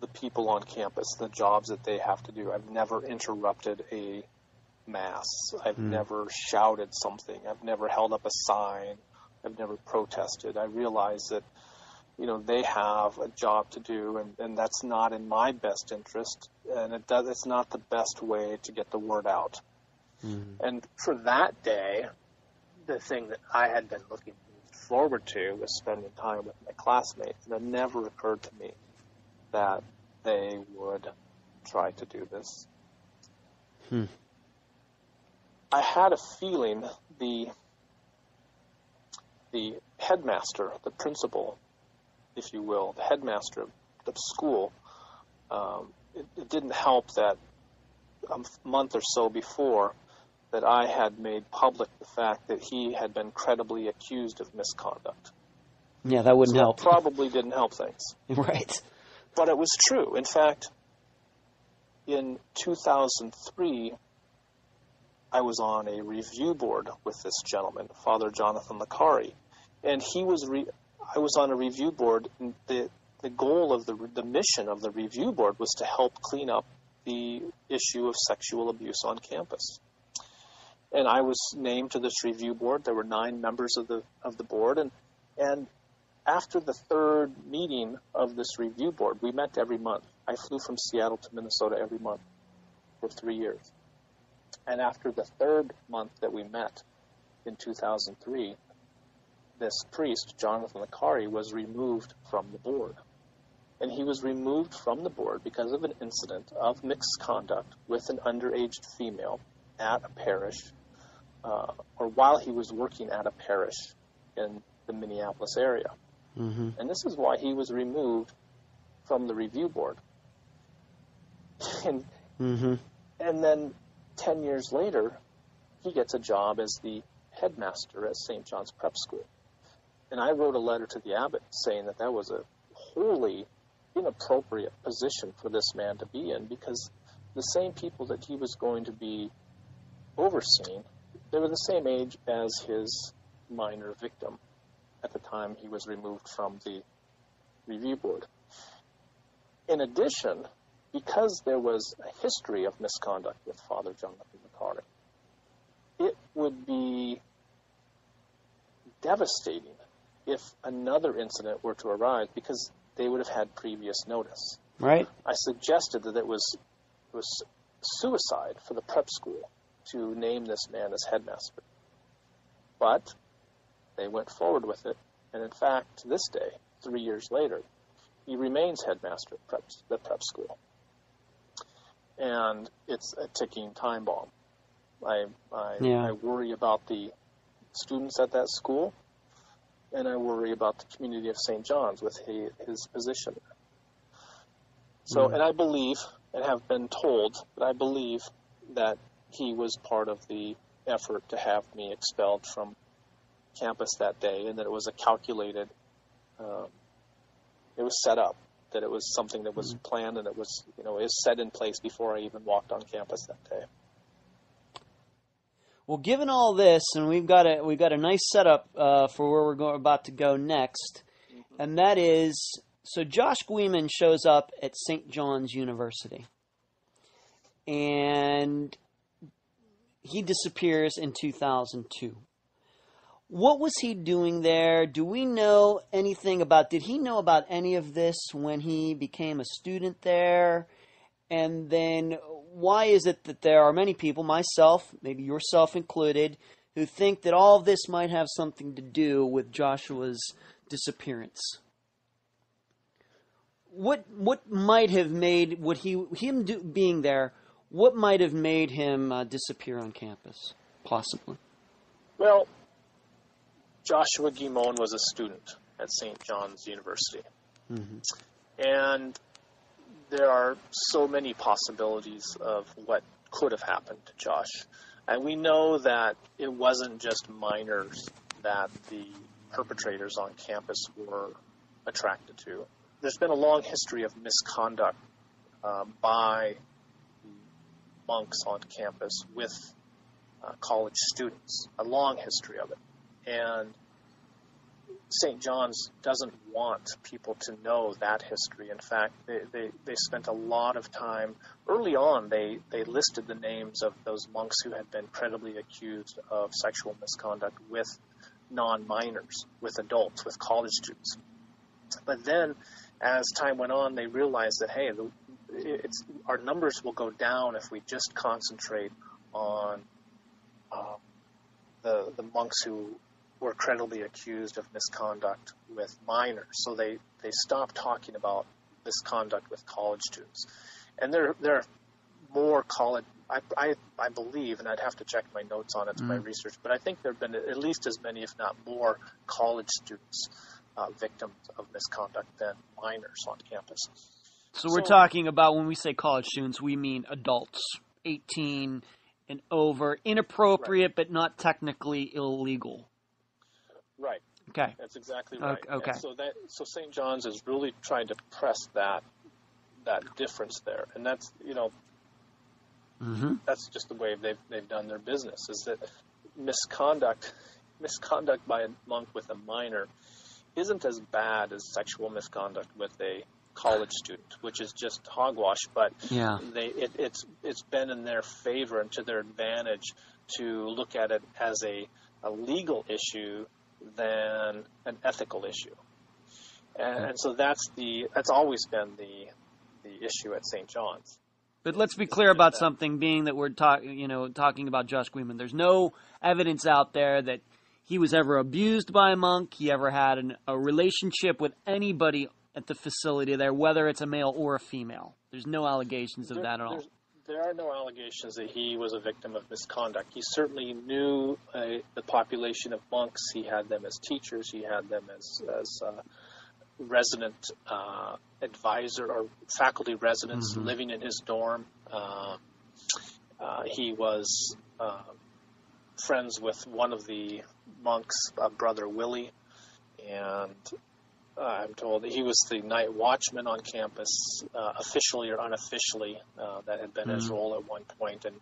the people on campus, the jobs that they have to do. I've never interrupted a mass. I've mm. never shouted something. I've never held up a sign. I've never protested. I realize that, you know, they have a job to do, and, and that's not in my best interest, and it does, it's not the best way to get the word out. Mm. And for that day, the thing that I had been looking forward to was spending time with my classmates, and it never occurred to me that they would try to do this. Hmm. I had a feeling the the headmaster, the principal, if you will, the headmaster of the school, um, it, it didn't help that a month or so before that I had made public the fact that he had been credibly accused of misconduct. Yeah, that wouldn't so help. That probably didn't help things. Right. But it was true. In fact, in two thousand three, I was on a review board with this gentleman, Father Jonathan Licari, and he was re- I was on a review board. And the the goal of the the mission of the review board was to help clean up the issue of sexual abuse on campus. And I was named to this review board. There were nine members of the of the board, and and after the third meeting of this review board, we met every month. I flew from Seattle to Minnesota every month for three years. And after the third month that we met in two thousand three, this priest, Jonathan Licari, was removed from the board. And he was removed from the board because of an incident of mixed conduct with an underage female at a parish uh, or while he was working at a parish in the Minneapolis area. Mm-hmm. And this is why he was removed from the review board. And, mm-hmm. and then ten years later, he gets a job as the headmaster at Saint John's Prep School. And I wrote a letter to the abbot saying that that was a wholly inappropriate position for this man to be in, because the same people that he was going to be overseeing, they were the same age as his minor victim at the time he was removed from the review board. In addition, because there was a history of misconduct with Father Jonathan Licari, it would be devastating if another incident were to arise, because they would have had previous notice. Right. I suggested that it was, it was suicide for the prep school to name this man as headmaster. But they went forward with it, and in fact, to this day, three years later, he remains headmaster at prep, the prep school. And it's a ticking time bomb. I, I, yeah. I worry about the students at that school, and I worry about the community of Saint John's with his, his position. So, mm. and I believe, and have been told, that I believe that he was part of the effort to have me expelled from campus that day, and that it was a calculated, um, it was set up, that it was something that was mm. planned, and it was, you know, it was set in place before I even walked on campus that day. Well, given all this, and we've got a we've got a nice setup uh, for where we're go- about to go next, mm-hmm. and that is, so Josh Guimond shows up at Saint John's University, and he disappears in two thousand two. What was he doing there? Do we know anything about? Did he know about any of this when he became a student there? And then, why is it that there are many people, myself, maybe yourself included, who think that all of this might have something to do with Joshua's disappearance? What what might have made what he him do, being there? What might have made him uh, disappear on campus, possibly? Well, Joshua Guimond was a student at Saint John's University, mm-hmm. and there are so many possibilities of what could have happened to Josh. And we know that it wasn't just minors that the perpetrators on campus were attracted to. There's been a long history of misconduct uh, by monks on campus with uh, college students, a long history of it. And Saint John's doesn't want people to know that history. In fact, they, they, they spent a lot of time. Early on, they, they listed the names of those monks who had been credibly accused of sexual misconduct with non-minors, with adults, with college students. But then, as time went on, they realized that, hey, the, it's, our numbers will go down if we just concentrate on uh, the the monks who were credibly accused of misconduct with minors. So they, they stopped talking about misconduct with college students. And there, there are more college, I, I, I believe, and I'd have to check my notes on it to mm. my research, but I think there have been at least as many, if not more, college students uh, victims of misconduct than minors on campus. So, so we're talking about, when we say college students, we mean adults, eighteen and over, inappropriate, right. but not technically illegal. Right. Okay. That's exactly right. Okay. And so that so Saint John's is really trying to press that that difference there, and that's you know mm-hmm. that's just the way they've they've done their business, is that misconduct misconduct by a monk with a minor isn't as bad as sexual misconduct with a college student, which is just hogwash. But yeah, they it, it's it's been in their favor and to their advantage to look at it as a, a legal issue than an ethical issue, and, and so that's the that's always been the the issue at Saint John's. But let's be clear about something, being that we're talking you know talking about Josh Guimond. There's no evidence out there that he was ever abused by a monk. He ever had an, a relationship with anybody at the facility there, whether it's a male or a female. There's no allegations of there, that at all. there are no allegations that he was a victim of misconduct. He certainly knew uh, the population of monks. He had them as teachers. He had them as, as uh, resident uh, advisor or faculty residents mm-hmm. living in his dorm. Uh, uh, he was uh, friends with one of the monks, uh, Brother Willie, and Uh, I'm told that he was the night watchman on campus, uh, officially or unofficially. Uh, that had been mm-hmm. his role at one point, and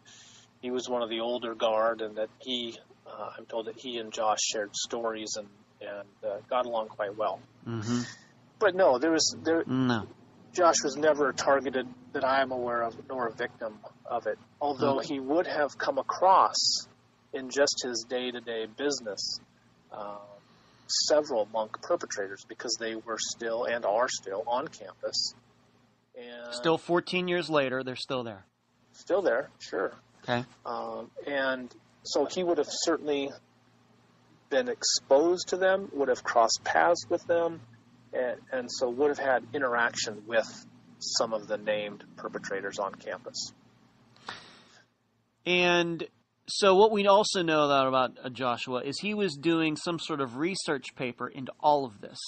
he was one of the older guard. And that he, uh, I'm told that he and Josh shared stories and and uh, got along quite well. Mm-hmm. But no, there was there. No. Josh was never targeted that I am aware of, nor a victim of it. Although okay. he would have come across in just his day-to-day business. Uh, several monk perpetrators, because they were still and are still on campus. And still fourteen years later, they're still there. Still there, sure. Okay. Um, and so he would have certainly been exposed to them, would have crossed paths with them, and, and so would have had interaction with some of the named perpetrators on campus. And so what we also know about Joshua is he was doing some sort of research paper into all of this.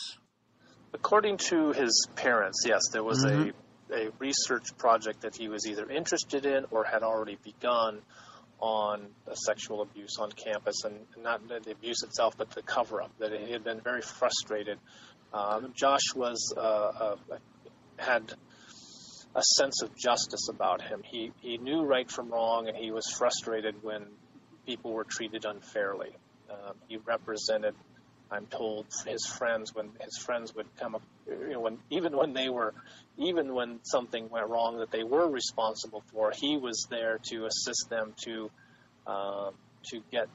According to his parents, yes, there was mm-hmm. a, a research project that he was either interested in or had already begun on sexual abuse on campus, and not the abuse itself, but the cover-up, that he had been very frustrated. Um, Joshua's uh, uh, had a sense of justice about him. He he knew right from wrong, and he was frustrated when people were treated unfairly. Um, he represented, I'm told, his friends when his friends would come up, you know, when even when they were, even when something went wrong that they were responsible for, he was there to assist them to, uh, to get,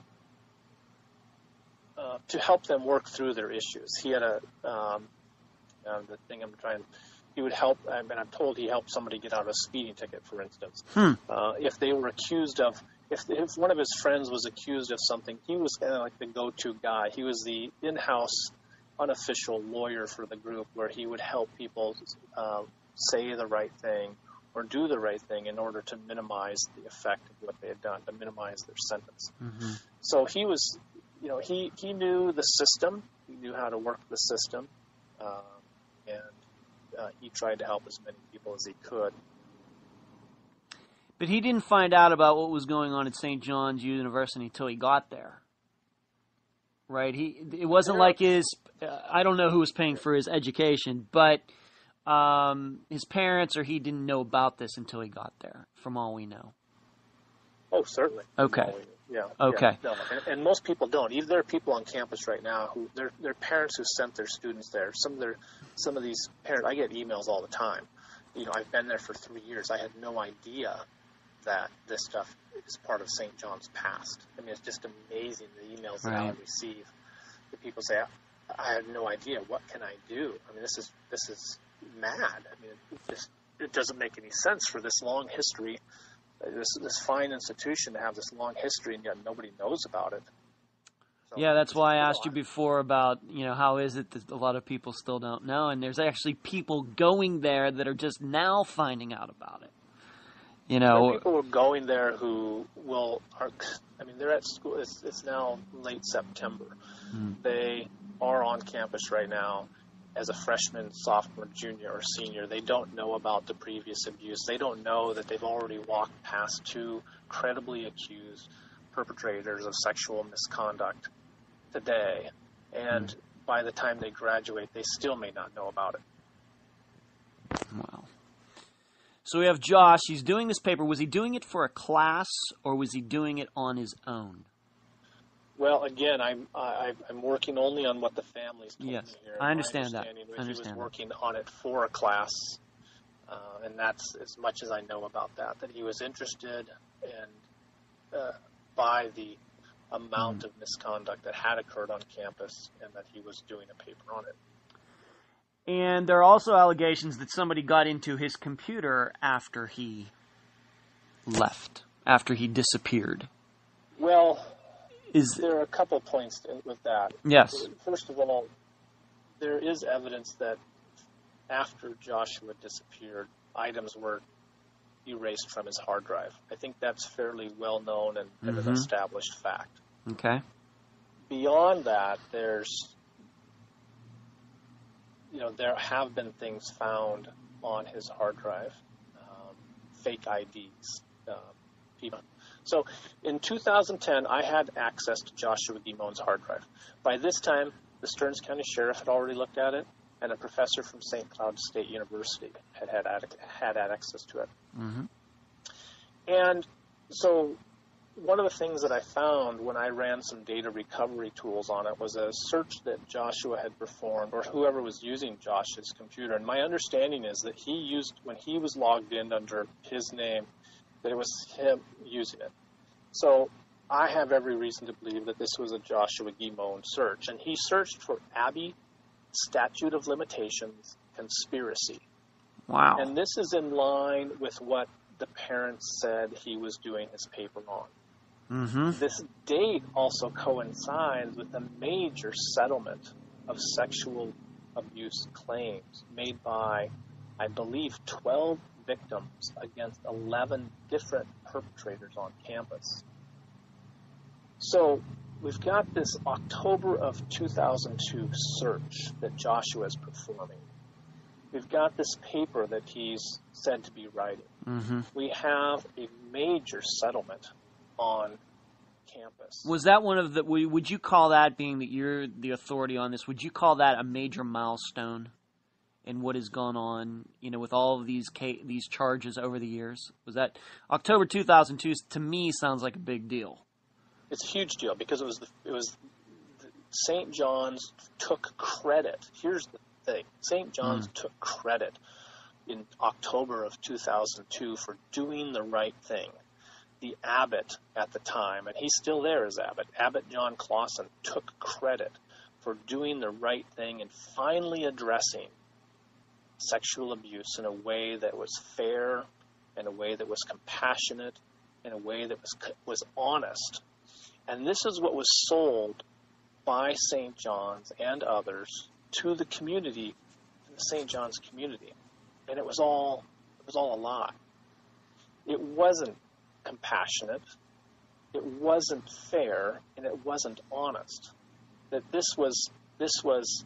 uh, to help them work through their issues. He had a, um, uh, the thing I'm trying. He would help, I mean, I'm told he helped somebody get out of a speeding ticket, for instance. Hmm. Uh, if they were accused of, if, if one of his friends was accused of something, he was kind of like the go-to guy. He was the in-house, unofficial lawyer for the group, where he would help people uh, say the right thing or do the right thing in order to minimize the effect of what they had done, to minimize their sentence. Mm-hmm. So he was, you know, he, he knew the system. He knew how to work the system. Uh, and Uh, he tried to help as many people as he could. But he didn't find out about what was going on at Saint John's University until he got there, right? He it wasn't yeah. like his uh, I don't know who was paying for his education, but um, his parents or he didn't know about this until he got there, from all we know. Oh, certainly. Okay. Yeah. Okay. Yeah, no, and, and most people don't. Even there are people on campus right now who their their parents who sent their students there. Some of their some of these parents, I get emails all the time. You know, I've been there for three years. I had no idea that this stuff is part of Saint John's past. I mean, it's just amazing the emails that right. I receive. The people say, I, I had no idea. What can I do? I mean, this is this is mad. I mean, it just it doesn't make any sense for this long history. This this fine institution to have this long history, and yet nobody knows about it. So yeah, that's why I asked you before about, you know, how is it that a lot of people still don't know, and there's actually people going there that are just now finding out about it. You know, people are going there who will are. I mean, they're at school. It's it's now late September. Hmm. They are on campus right now. As a freshman, sophomore, junior, or senior, they don't know about the previous abuse. They don't know that they've already walked past two credibly accused perpetrators of sexual misconduct today. And by the time they graduate, they still may not know about it. Wow. So we have Josh. He's doing this paper. Was he doing it for a class, or was he doing it on his own? Well, again, I'm I, I'm working only on what the family's told yes, me here. I understand that. I understand. He was working on it for a class, uh, and that's as much as I know about that. That he was interested in uh, by the amount mm. of misconduct that had occurred on campus, and that he was doing a paper on it. And there are also allegations that somebody got into his computer after he left, after he disappeared. Well. Is there are a couple points with that. Yes. First of all, there is evidence that after Joshua disappeared, items were erased from his hard drive. I think that's fairly well known and, and mm-hmm. an established fact. Okay. Beyond that, there's, you know, there have been things found on his hard drive, um, fake I Ds. Uh, people. So in two thousand ten, I had access to Joshua Guimond's hard drive. By this time, the Stearns County Sheriff had already looked at it, and a professor from Saint Cloud State University had had, had access to it. Mm-hmm. And so one of the things that I found when I ran some data recovery tools on it was a search that Joshua had performed, or whoever was using Josh's computer. And my understanding is that he used, when he was logged in under his name, that it was him using it. So I have every reason to believe that this was a Joshua Guimond search. And he searched for Abbey, statute of limitations, conspiracy. Wow. And this is in line with what the parents said he was doing his paper on. Mm-hmm. This date also coincides with a major settlement of sexual abuse claims made by, I believe, twelve victims against eleven different perpetrators on campus. So we've got this October of two thousand two search that Joshua is performing. We've got this paper that he's said to be writing. Mm-hmm. We have a major settlement on campus. Was that one of the, would you call that, being that you're the authority on this, would you call that a major milestone in what has gone on, you know, with all of these ca- these charges over the years? Was that October two thousand two, to me, sounds like a big deal. It's a huge deal because it was, the, it was the, Saint John's took credit. Here's the thing. Saint John's mm. took credit in October of two thousand two for doing the right thing. The abbot at the time, and he's still there as abbot, Abbot John Clausen, took credit for doing the right thing and finally addressing sexual abuse in a way that was fair, in a way that was compassionate, in a way that was was honest. And this is what was sold by Saint John's and others to the community, the Saint John's community. And it was all it was all a lie. It wasn't compassionate, it wasn't fair, and it wasn't honest. That this was this was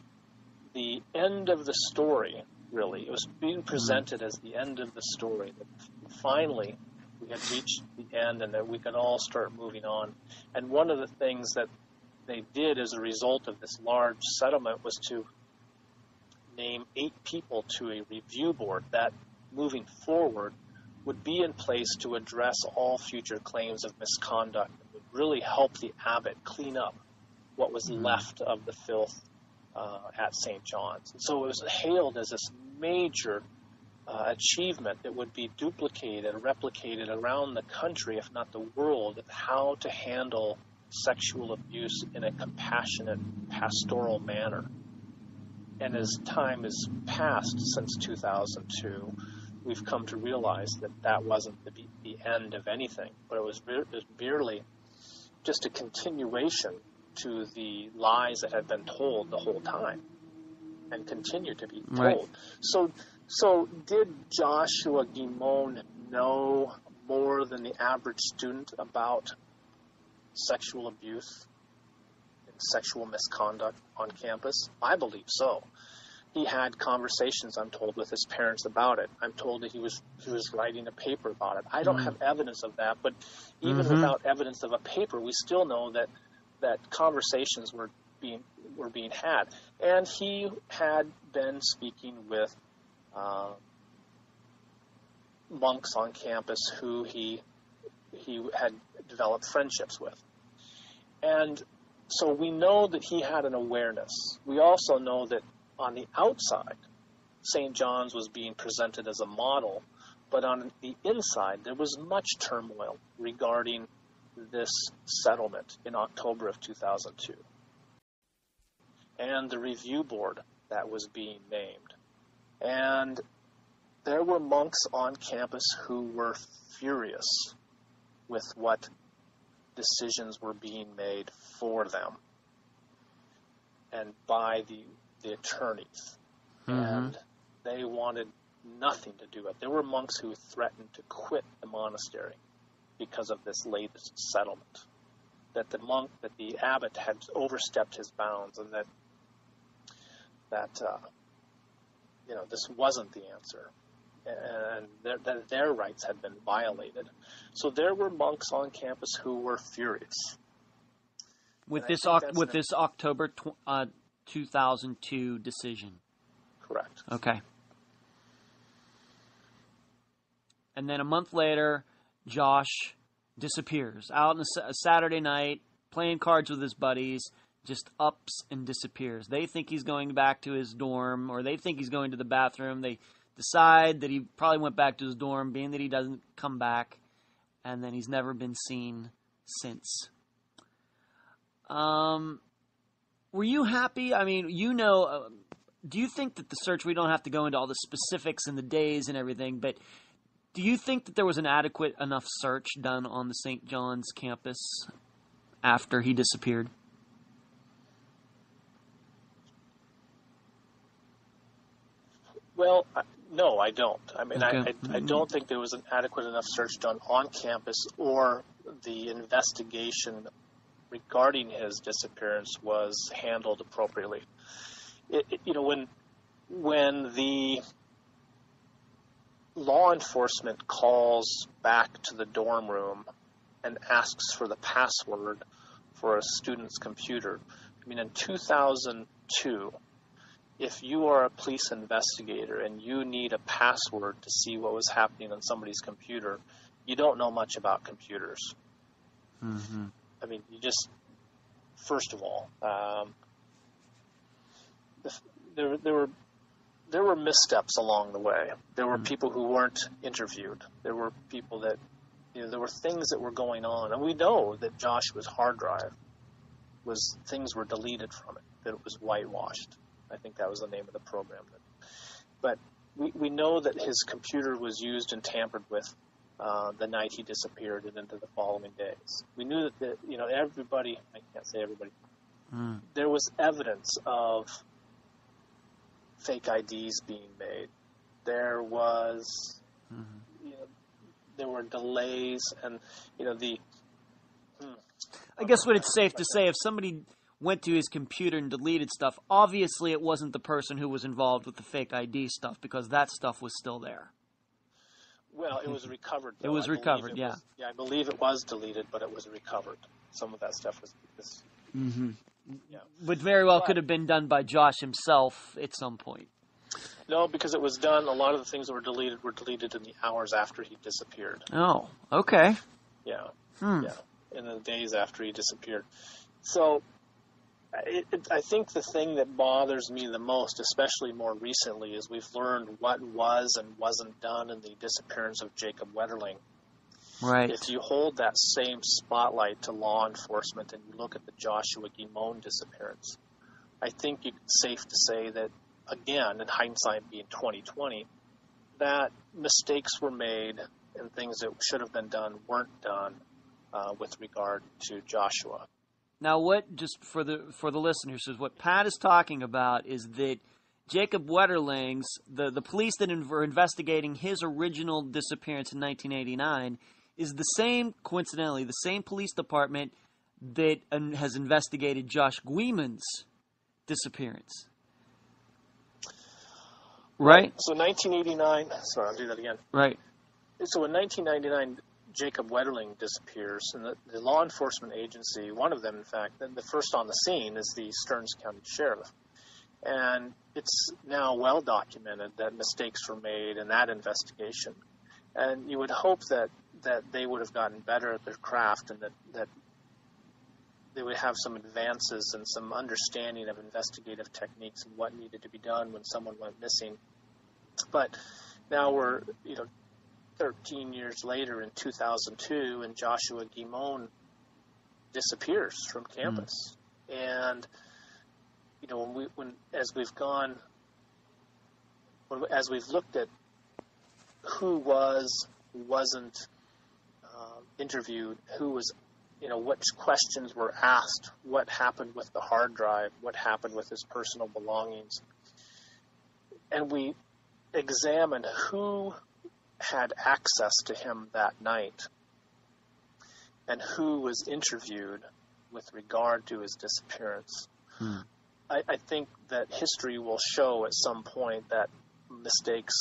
the end of the story, really. It was being presented as the end of the story. That finally we had reached the end and that we could all start moving on. And one of the things that they did as a result of this large settlement was to name eight people to a review board that, moving forward, would be in place to address all future claims of misconduct. It would really help the abbot clean up what was left of the filth uh, at Saint John's. And so it was hailed as this major Uh, achievement that would be duplicated, replicated around the country, if not the world, how to handle sexual abuse in a compassionate, pastoral manner. And as time has passed since two thousand two, we've come to realize that that wasn't the, the end of anything, but it was, it was merely just a continuation to the lies that had been told the whole time and continue to be told. Right. So So did Joshua Guimond know more than the average student about sexual abuse and sexual misconduct on campus? I believe so. He had conversations, I'm told, with his parents about it. I'm told that he was he was writing a paper about it. I don't mm-hmm. have evidence of that, but even mm-hmm. without evidence of a paper, we still know that, that conversations were being were being had. And he had been speaking with Uh, monks on campus who he he had developed friendships with. And so we know that he had an awareness. We also know that on the outside, Saint John's was being presented as a model, but on the inside, there was much turmoil regarding this settlement in October of two thousand two. And the review board that was being named. And there were monks on campus who were furious with what decisions were being made for them and by the, the attorneys. Mm-hmm. And they wanted nothing to do with it. There were monks who threatened to quit the monastery because of this latest settlement, that the monk, that the abbot had overstepped his bounds, and that, that uh, you know, this wasn't the answer, and their, that their rights had been violated. So there were monks on campus who were furious. With, this, oct with this October tw uh, two thousand two decision? Correct. Okay. And then a month later, Josh disappears. Out on a Saturday night, playing cards with his buddies, just ups and disappears. They think he's going back to his dorm, or they think he's going to the bathroom. They decide that he probably went back to his dorm, being that he doesn't come back, and then he's never been seen since. Um, were you happy? I mean, you know, uh, do you think that the search, we don't have to go into all the specifics and the days and everything, but do you think that there was an adequate enough search done on the Saint John's campus after he disappeared? Well, I, no, I don't. I mean, okay. I, I, I don't think there was an adequate enough search done on campus, or the investigation regarding his disappearance was handled appropriately. It, it, you know, when when the law enforcement calls back to the dorm room and asks for the password for a student's computer, I mean, in two thousand two, if you are a police investigator and you need a password to see what was happening on somebody's computer, you don't know much about computers. Mm-hmm. I mean, you just, first of all, um, there, there were there were missteps along the way. There were mm-hmm. people who weren't interviewed. There were people that, you know, there were things that were going on. And we know that Joshua's hard drive was, things were deleted from it, that it was whitewashed. I think that was the name of the program. But we, we know that his computer was used and tampered with Uh, the night he disappeared and into the following days. We knew that, the, you know, everybody, I can't say everybody, mm. there was evidence of fake I Ds being made. There was, mm. you know, there were delays and, you know, the... Mm, I guess what it's safe to say, if somebody went to his computer and deleted stuff, obviously it wasn't the person who was involved with the fake I D stuff, because that stuff was still there. Well, it was recovered. Though. It was recovered, it yeah. Was, yeah, I believe it was deleted, but it was recovered. Some of that stuff was... was mm-hmm. yeah. But very well but, could have been done by Josh himself at some point. No, because it was done, a lot of the things that were deleted were deleted in the hours after he disappeared. Oh, okay. Yeah, hmm. yeah. In the days after he disappeared. So, it, it, I think the thing that bothers me the most, especially more recently, is we've learned what was and wasn't done in the disappearance of Jacob Wetterling. Right. If you hold that same spotlight to law enforcement and you look at the Joshua Guimond disappearance, I think it's safe to say that, again, in hindsight being twenty twenty, that mistakes were made and things that should have been done weren't done uh, with regard to Joshua. Now, what, just for the for the listeners, is what Pat is talking about is that Jacob Wetterling's, the, the police that in, were investigating his original disappearance in nineteen eighty-nine, is the same, coincidentally, the same police department that um, has investigated Josh Guimond's disappearance. Right? So nineteen eighty-nine, sorry, I'll do that again. Right. So in nineteen ninety-nine... Jacob Wetterling disappears, and the, the law enforcement agency, one of them, in fact, the, the first on the scene is the Stearns County Sheriff. And it's now well documented that mistakes were made in that investigation. And you would hope that, that they would have gotten better at their craft, and that, that they would have some advances and some understanding of investigative techniques and what needed to be done when someone went missing. But now we're, you know, thirteen years later in two thousand two, and Joshua Guimond disappears from campus. Mm. And, you know, when we, when, as we've gone, when, as we've looked at who was, who wasn't uh, interviewed, who was, you know, what questions were asked, what happened with the hard drive, what happened with his personal belongings. And we examine who had access to him that night and who was interviewed with regard to his disappearance. Hmm. I, I think that history will show at some point that mistakes,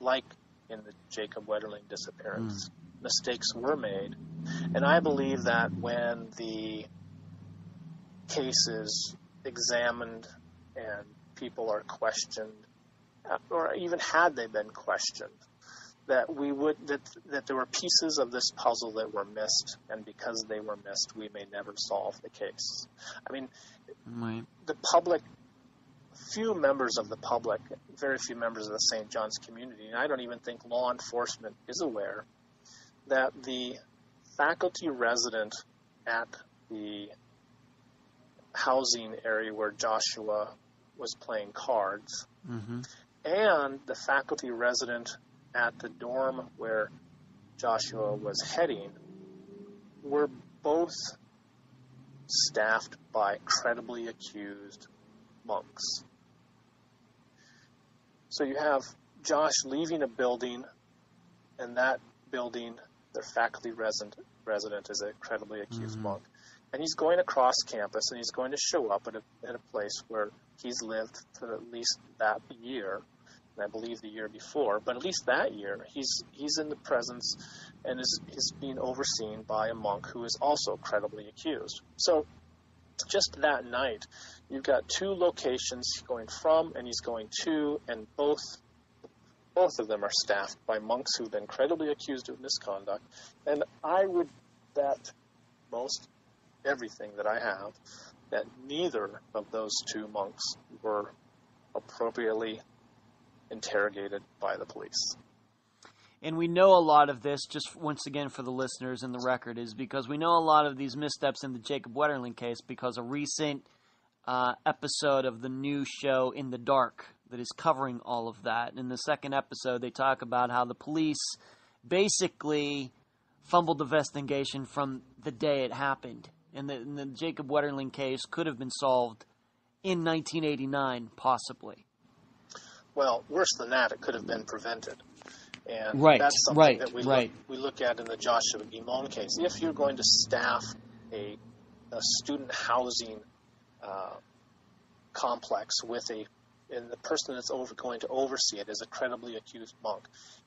like in the Jacob Wetterling disappearance, hmm. mistakes were made. And I believe that when the case is examined and people are questioned, or even had they been questioned, that we would that that there were pieces of this puzzle that were missed, and because they were missed, we may never solve the case. I mean, right. the public, few members of the public, very few members of the Saint John's community, and I don't even think law enforcement is aware that the faculty resident at the housing area where Joshua was playing cards, mm-hmm. and the faculty resident at the dorm where Joshua was heading were both staffed by credibly accused monks. So you have Josh leaving a building, and that building, their faculty resident, resident is a credibly accused mm-hmm. monk. And he's going across campus, and he's going to show up at a, at a place where he's lived for at least that year, and I believe the year before, but at least that year, he's he's in the presence and is, is being overseen by a monk who is also credibly accused. So just that night, you've got two locations going from, and he's going to, and both both of them are staffed by monks who've been credibly accused of misconduct. And I would bet most everything that I have, that neither of those two monks were appropriately interrogated by the police. And we know a lot of this, just once again for the listeners and the record, is because we know a lot of these missteps in the Jacob Wetterling case because a recent uh, episode of the new show In the Dark that is covering all of that. In the second episode, they talk about how the police basically fumbled the investigation from the day it happened. And the, and the Jacob Wetterling case could have been solved in nineteen eighty-nine, possibly. Well, worse than that, it could have been prevented. And right, that's something right, that we, right. look, we look at in the Joshua Guimond case. If you're going to staff a, a student housing uh, complex with a and the person that's over, going to oversee it is a credibly accused monk,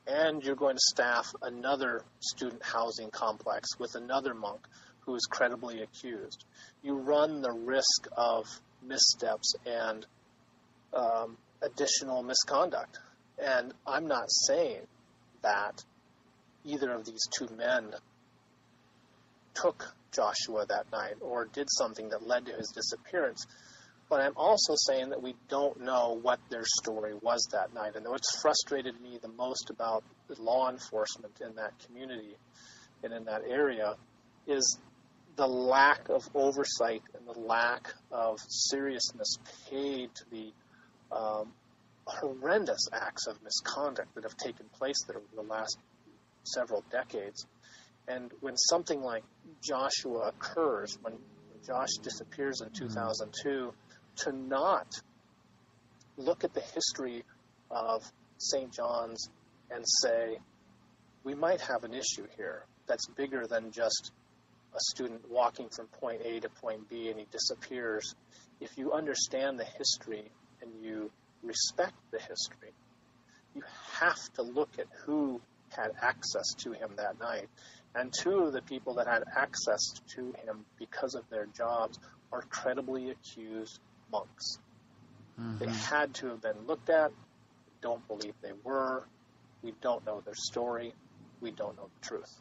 and you're going to staff another student housing complex with another monk who is credibly accused, you run the risk of missteps and um, additional misconduct. And I'm not saying that either of these two men took Joshua that night or did something that led to his disappearance, but I'm also saying that we don't know what their story was that night. And what's frustrated me the most about law enforcement in that community and in that area is the lack of oversight and the lack of seriousness paid to the um, horrendous acts of misconduct that have taken place there over the last several decades. And when something like Joshua occurs, when Josh disappears in two thousand two, to not look at the history of Saint John's and say, we might have an issue here that's bigger than just a student walking from point A to point B and he disappears. If you understand the history and you respect the history, you have to look at who had access to him that night. And two of the people that had access to him because of their jobs are credibly accused monks. Mm-hmm. They had to have been looked at. We don't believe they were. We don't know their story. We don't know the truth.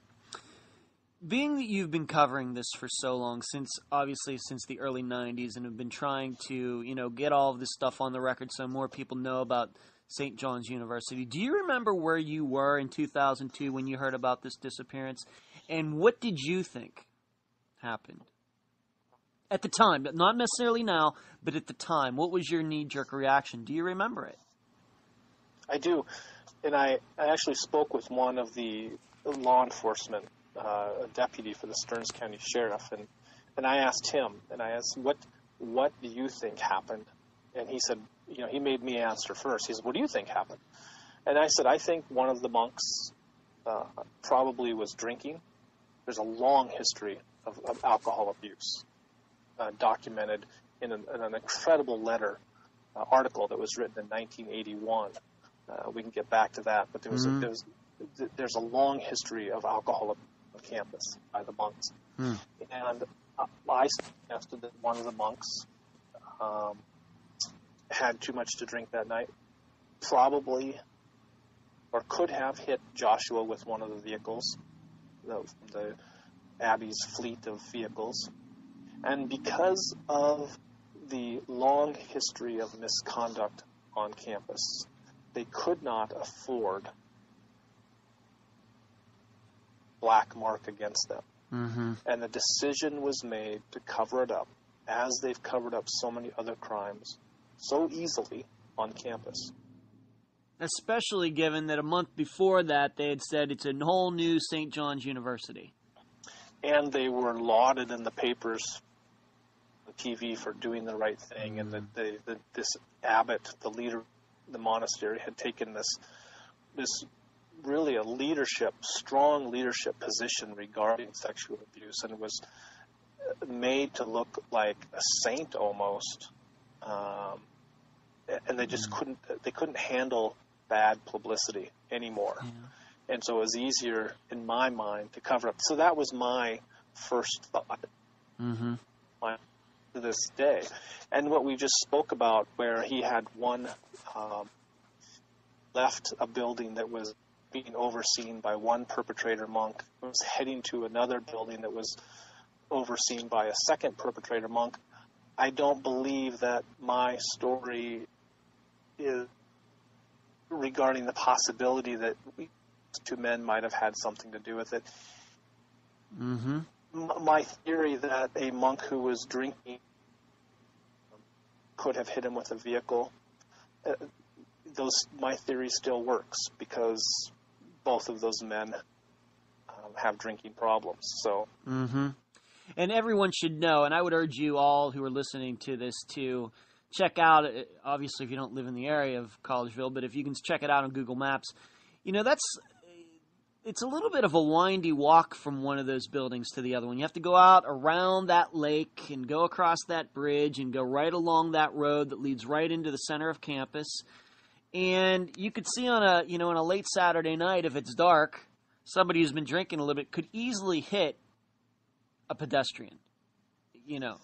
Being that you've been covering this for so long, since obviously since the early nineties, and have been trying to, you know, get all of this stuff on the record so more people know about Saint John's University, do you remember where you were in two thousand two when you heard about this disappearance? And what did you think happened? At the time, but not necessarily now, but at the time, what was your knee-jerk reaction? Do you remember it? I do. And I, I actually spoke with one of the law enforcement Uh, a deputy for the Stearns County Sheriff, and, and I asked him, and I asked, what what do you think happened? And he said, you know, he made me answer first. He said, what do you think happened? And I said, I think one of the monks uh, probably was drinking. There's a long history of, of alcohol abuse uh, documented in an, in an incredible letter, uh, article that was written in nineteen eighty-one. Uh, we can get back to that, but there was, mm-hmm. a, there was there's a long history of alcohol abuse on campus by the monks. Mm. And I suggested that one of the monks um, had too much to drink that night, probably or could have hit Joshua with one of the vehicles, the, the Abbey's fleet of vehicles. And because of the long history of misconduct on campus, they could not afford black mark against them. Mm-hmm. And the decision was made to cover it up, as they've covered up so many other crimes so easily on campus. Especially given that a month before that, they had said it's a whole new Saint John's University. And they were lauded in the papers, the T V, for doing the right thing, mm-hmm. and that they, that this abbot, the leader of the monastery, had taken this, this really a leadership, strong leadership position regarding sexual abuse, and was made to look like a saint almost. Um, and they just mm-hmm. couldn't, they couldn't handle bad publicity anymore. Yeah. And so it was easier in my mind to cover up. So that was my first thought mm-hmm. to this day. And what we just spoke about, where he had one, um, left a building that was being overseen by one perpetrator monk, was heading to another building that was overseen by a second perpetrator monk. I don't believe that my story is regarding the possibility that we, two men might have had something to do with it. Mm-hmm. My theory that a monk who was drinking could have hit him with a vehicle, uh, those my theory still works, because both of those men um, have drinking problems. So. Mm-hmm. And everyone should know, and I would urge you all who are listening to this to check out, obviously if you don't live in the area of Collegeville, but if you can check it out on Google Maps, you know, that's, it's a little bit of a windy walk from one of those buildings to the other one. You have to go out around that lake and go across that bridge and go right along that road that leads right into the center of campus. And you could see on a, you know, on a late Saturday night, if it's dark, somebody who's been drinking a little bit could easily hit a pedestrian, you know,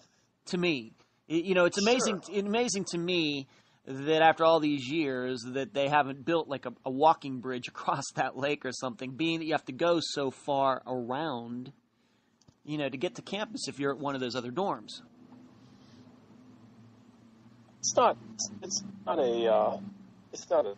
to me, you know, it's amazing, sure. it's amazing to me that after all these years that they haven't built like a, a walking bridge across that lake or something, being that you have to go so far around, you know, to get to campus if you're at one of those other dorms. It's not, it's not a, uh, it's not a,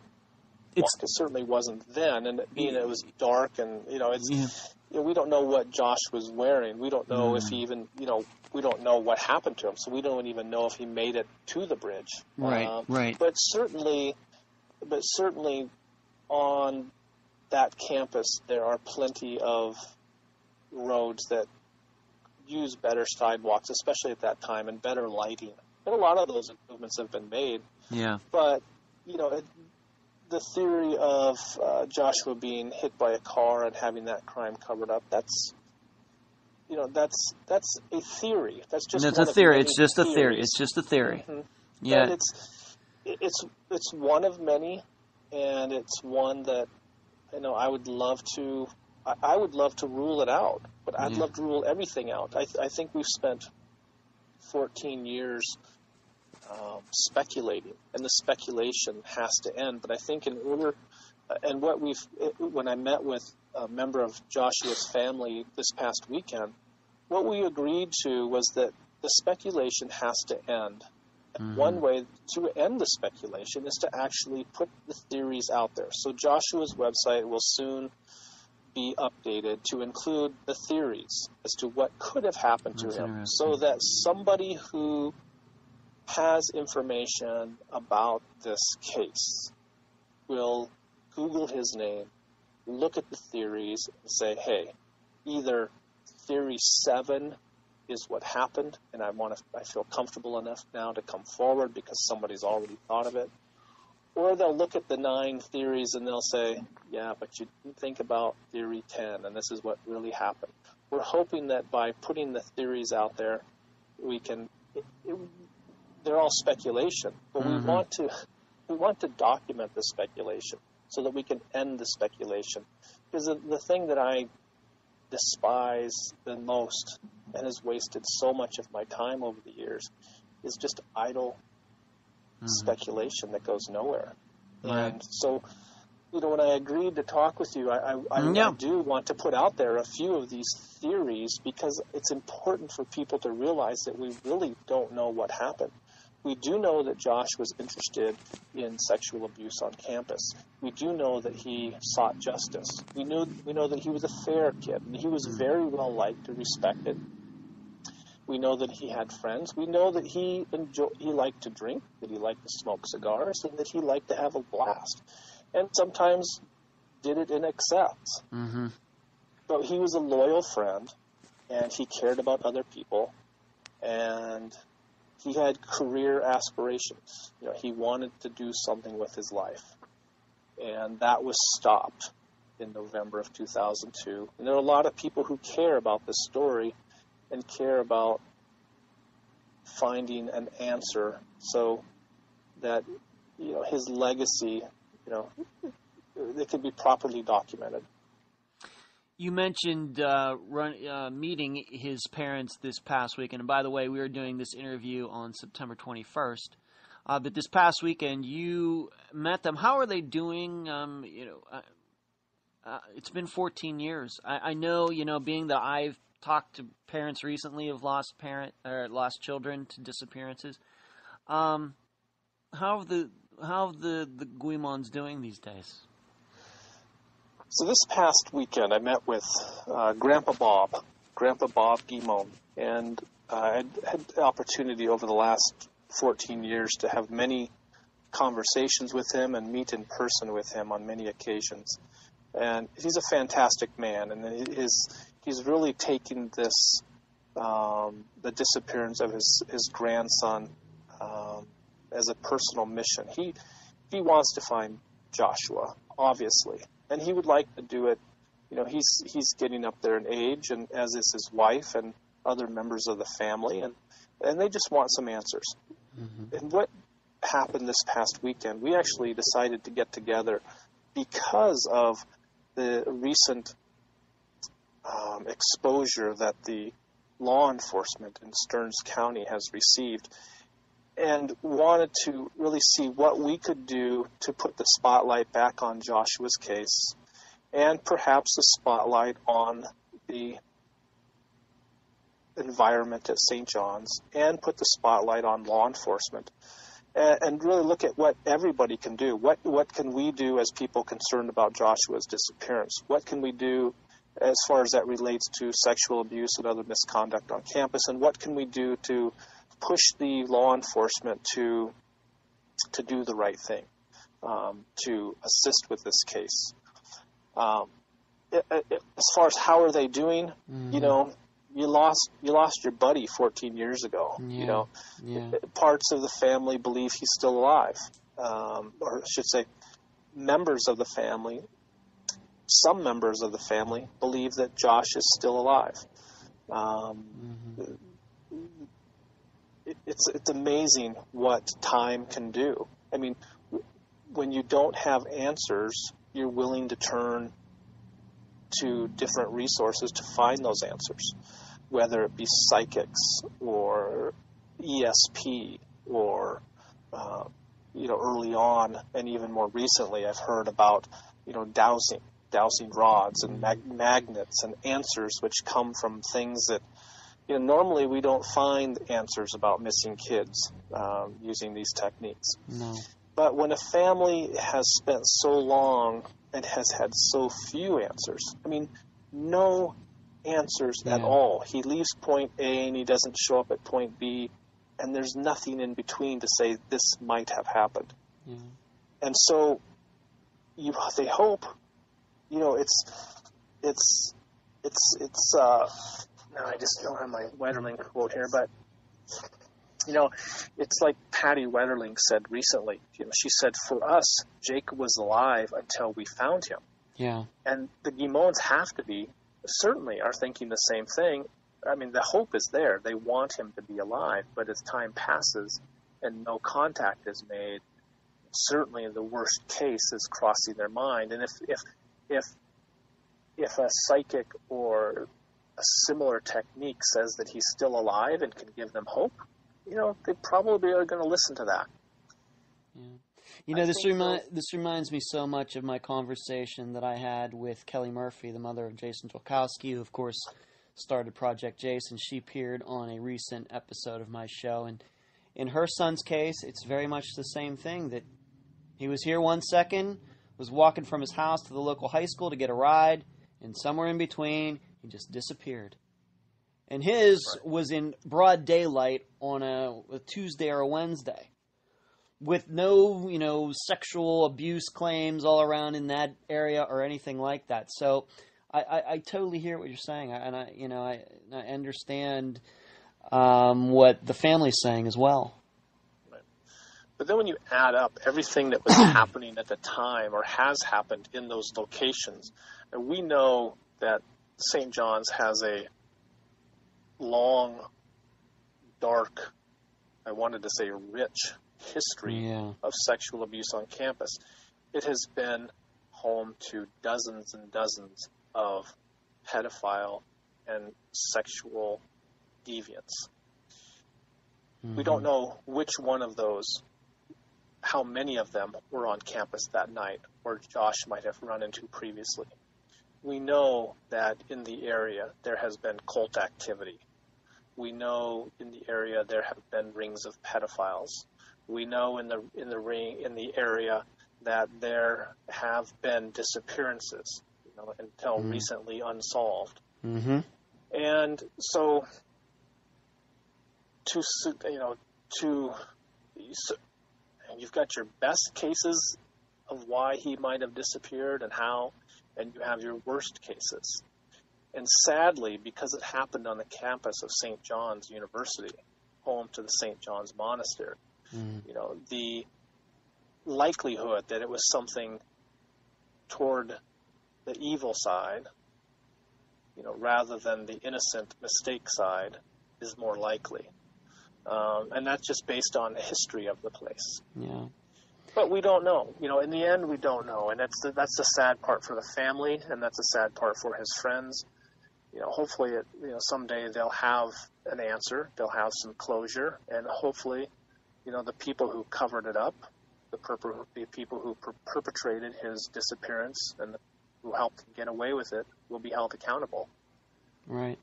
it's, walk. It certainly wasn't then. And being, you know, it was dark and, you know, it's, yeah. You know, we don't know what Josh was wearing. We don't know mm. if he even, you know, we don't know what happened to him. So we don't even know if he made it to the bridge. Right, uh, right. But certainly, but certainly on that campus, there are plenty of roads that use better sidewalks, especially at that time, and better lighting. And a lot of those improvements have been made. Yeah. But, you know, it, the theory of uh, Joshua being hit by a car and having that crime covered up, that's, you know, that's, that's a theory. That's just, that's a theory. It's just a theory. It's just a theory. Mm-hmm. Yeah. But it's, it's, it's one of many, and it's one that, you know, I would love to, I, I would love to rule it out, but I'd yeah. love to rule everything out. I, I think we've spent fourteen years Um, speculating, and the speculation has to end. But I think in order, uh, and what we've, it, when I met with a member of Joshua's family this past weekend, what we agreed to was that the speculation has to end. Mm-hmm. One way to end the speculation is to actually put the theories out there. So Joshua's website will soon be updated to include the theories as to what could have happened That's to him, so that somebody who has information about this case will Google his name, look at the theories, and say, hey, either theory seven is what happened, and I want to, I feel comfortable enough now to come forward because somebody's already thought of it, Or they'll look at the nine theories and they'll say, yeah, but you didn't think about theory ten, and this is what really happened. We're hoping that by putting the theories out there, we can, it, it, they're all speculation, but mm-hmm. we want to, we want to document the speculation so that we can end the speculation. Because the, the thing that I despise the most and has wasted so much of my time over the years is just idle Mm-hmm. speculation that goes nowhere. Right. And so, you know, when I agreed to talk with you, I, I, I, yeah. I do want to put out there a few of these theories, because it's important for people to realize that we really don't know what happened. We do know that Josh was interested in sexual abuse on campus. We do know that he sought justice. We knew, we know that he was a fair kid, and he was mm-hmm. very well liked and respected. We know that he had friends. We know that he enjoyed, he liked to drink, that he liked to smoke cigars, and that he liked to have a blast, and sometimes did it in excess. Mm-hmm. But he was a loyal friend, and he cared about other people, and he had career aspirations. You know, he wanted to do something with his life, and that was stopped in November of two thousand two. And there are a lot of people who care about this story and care about finding an answer so that, you know, his legacy, you know, it can be properly documented. You mentioned uh, run, uh, meeting his parents this past weekend. And by the way, we are doing this interview on September twenty-first. Uh, but this past weekend, you met them. How are they doing? Um, you know, uh, uh, it's been fourteen years. I, I know, you know, being that I've talked to parents recently of lost parent or lost children to disappearances. Um, how have the how have the the Guimonds doing these days? So this past weekend, I met with uh, Grandpa Bob, Grandpa Bob Guimond, and uh, I had the opportunity over the last fourteen years to have many conversations with him and meet in person with him on many occasions. And he's a fantastic man, and his, he's really taken this, um, the disappearance of his, his grandson um, as a personal mission. He, he wants to find Joshua, obviously, and he would like to do it. You know, he's, he's getting up there in age, and as is his wife and other members of the family, and, and they just want some answers. Mm-hmm. And what happened this past weekend, we actually decided to get together because of the recent um, exposure that the law enforcement in Stearns County has received, and wanted to really see what we could do to put the spotlight back on Joshua's case, and perhaps the spotlight on the environment at Saint John's, and put the spotlight on law enforcement, and really look at what everybody can do. What what can we do as people concerned about Joshua's disappearance? What can we do as far as that relates to sexual abuse and other misconduct on campus? And what can we do to push the law enforcement to to do the right thing, um, to assist with this case? Um, it, it, as far as how are they doing, mm-hmm. you know, You lost you lost your buddy fourteen years ago. Yeah, you know, yeah. Parts of the family believe he's still alive, um, or I should say, members of the family. Some members of the family believe that Josh is still alive. Um, mm-hmm. it, it's it's amazing what time can do. I mean, when you don't have answers, you're willing to turn to different resources to find those answers, whether it be psychics or E S P or, uh, you know, early on and even more recently, I've heard about, you know, dowsing, dowsing rods and mag- magnets and answers which come from things that, you know, normally we don't find answers about missing kids um, using these techniques. No. But when a family has spent so long and has had so few answers, I mean, no answers yeah. at all. He leaves point A and he doesn't show up at point B, and there's nothing in between to say this might have happened. Yeah. And so you, they hope, you know, it's, it's, it's, it's, uh, now I just don't have my Wetterling quote here, but You know, it's like Patty Wetterling said recently. You know, she said, for us, Jacob was alive until we found him. Yeah. And the Guimonds have to be, certainly are thinking the same thing. I mean, the hope is there. They want him to be alive, but as time passes and no contact is made, certainly the worst case is crossing their mind. And if if if if a psychic or a similar technique says that he's still alive and can give them hope, you know, they probably are going to listen to that. Yeah. You know, I this remi this reminds me so much of my conversation that I had with Kelly Murphy, the mother of Jason Joukowsky, who, of course, started Project Jason. She appeared on a recent episode of my show, and in her son's case, it's very much the same thing, that he was here one second, was walking from his house to the local high school to get a ride, and somewhere in between, he just disappeared. And his right. was in broad daylight on a, a Tuesday or a Wednesday, with no, you know, sexual abuse claims all around in that area or anything like that. So I, I, I totally hear what you're saying, and I, you know, I, I understand um, what the family's saying as well. Right. But then when you add up everything that was happening at the time or has happened in those locations, and we know that Saint John's has a long, dark, I wanted to say rich history yeah. of sexual abuse on campus. It has been home to dozens and dozens of pedophile and sexual deviants. Mm-hmm. We don't know which one of those, how many of them were on campus that night or Josh might have run into previously. We know that in the area there has been cult activity. We know in the area there have been rings of pedophiles. We know in the in the ring in the area that there have been disappearances, you know, until mm-hmm. recently unsolved. Mm-hmm. And so, to you know, to so you've got your best cases of why he might have disappeared and how. And you have your worst cases. And sadly, because it happened on the campus of Saint John's University, home to the Saint John's Monastery, mm. you know, the likelihood that it was something toward the evil side, you know, rather than the innocent mistake side is more likely. Um, and that's just based on the history of the place. Yeah. But we don't know. You know, in the end, we don't know. And that's the, that's the sad part for the family, and that's the sad part for his friends. You know, hopefully, it, you know, someday they'll have an answer. They'll have some closure. And hopefully, you know, the people who covered it up, the, perp the people who per perpetrated his disappearance and the, who helped him get away with it will be held accountable. Right.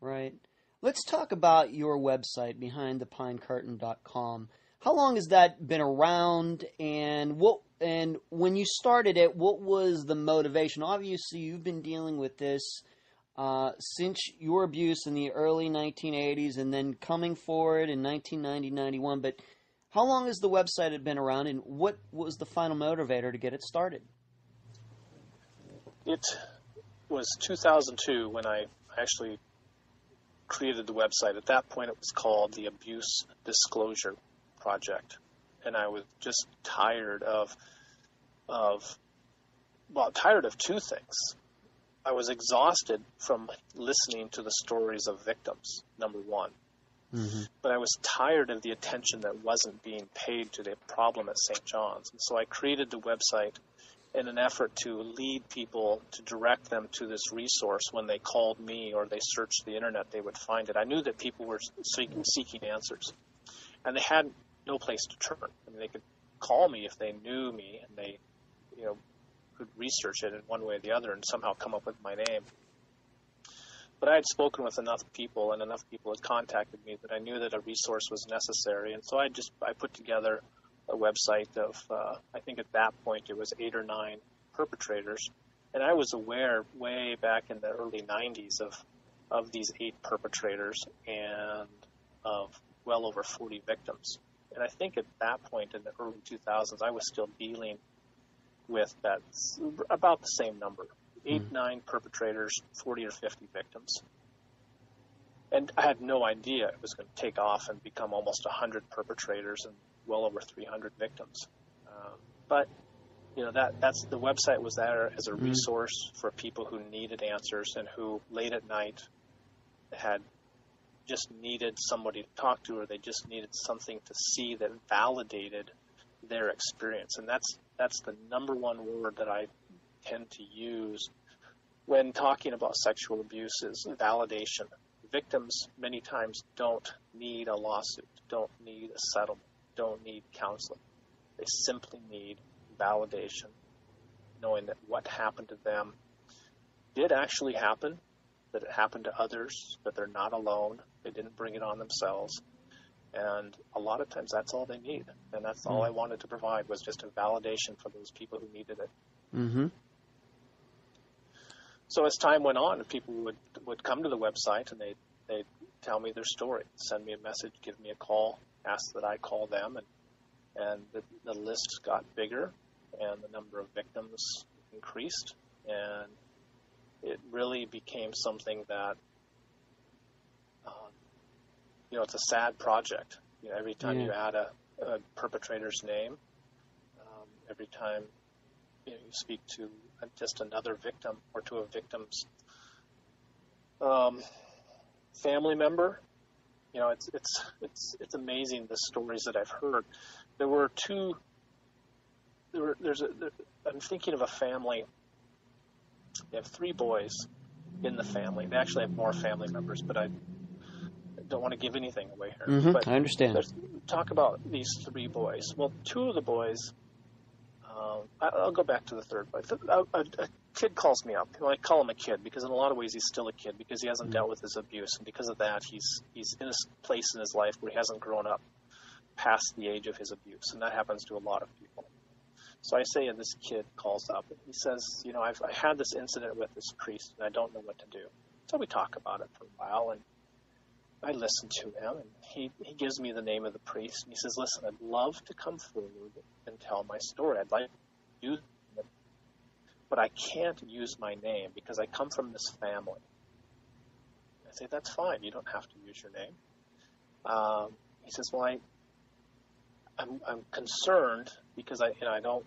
Right. Let's talk about your website, behind the pine curtain dot com. How long has that been around, and what? And when you started it, what was the motivation? Obviously, you've been dealing with this uh, since your abuse in the early nineteen eighties, and then coming forward in nineteen ninety, ninety-one. But how long has the website been around, and what was the final motivator to get it started? It was two thousand two when I actually created the website. At that point, it was called the Abuse Disclosure Project, and I was just tired of, of, well, tired of two things. I was exhausted from listening to the stories of victims, number one, mm-hmm. but I was tired of the attention that wasn't being paid to the problem at Saint John's, and so I created the website in an effort to lead people, to direct them to this resource. When they called me or they searched the internet, they would find it. I knew that people were seeking, seeking answers, and they had no place to turn. I mean, they could call me if they knew me, and they, you know, could research it in one way or the other and somehow come up with my name. But I had spoken with enough people, and enough people had contacted me that I knew that a resource was necessary. And so I just I put together a website of uh, I think at that point it was eight or nine perpetrators, and I was aware way back in the early nineties of of these eight perpetrators and of well over forty victims. And I think at that point in the early two thousands, I was still dealing with that about the same number, eight, mm-hmm. nine perpetrators, forty or fifty victims. And I had no idea it was going to take off and become almost one hundred perpetrators and well over three hundred victims. Um, but, you know, that that's the website was there as a resource for people who needed answers and who late at night had just needed somebody to talk to, or they just needed something to see that validated their experience. And that's that's the number one word that I tend to use when talking about sexual abuse is validation. Victims many times don't need a lawsuit, don't need a settlement, don't need counseling. They simply need validation, knowing that what happened to them did actually happen, that it happened to others, that they're not alone, they didn't bring it on themselves. And a lot of times that's all they need. And that's mm-hmm. all I wanted to provide was just a validation for those people who needed it. Mm-hmm. So as time went on, people would, would come to the website and they'd, they'd tell me their story, send me a message, give me a call, ask that I call them. And, and the, the list got bigger and the number of victims increased. And it really became something that, um, you know, it's a sad project. You know, every time yeah. you add a, a perpetrator's name, um, every time you know, you speak to just another victim or to a victim's um, family member, you know, it's it's it's it's amazing the stories that I've heard. There were two. There were, there's a, there, I'm thinking of a family. They have three boys in the family. They actually have more family members, but I don't want to give anything away here. Mm-hmm, but I understand. Talk about these three boys. Well, two of the boys. Um, I, I'll go back to the third boy. A, a, a kid calls me up. I call him a kid because in a lot of ways he's still a kid because he hasn't mm-hmm. dealt with his abuse, and because of that he's he's in a place in his life where he hasn't grown up past the age of his abuse, and that happens to a lot of people. So I say, and this kid calls up, and he says, you know, I've I had this incident with this priest, and I don't know what to do. So we talk about it for a while, and I listen to him, and he, he gives me the name of the priest, and he says, listen, I'd love to come forward and tell my story. I'd like to do that, but I can't use my name because I come from this family. I say, that's fine. You don't have to use your name. Um, he says, well, I, I'm, I'm concerned because I, you know, I don't,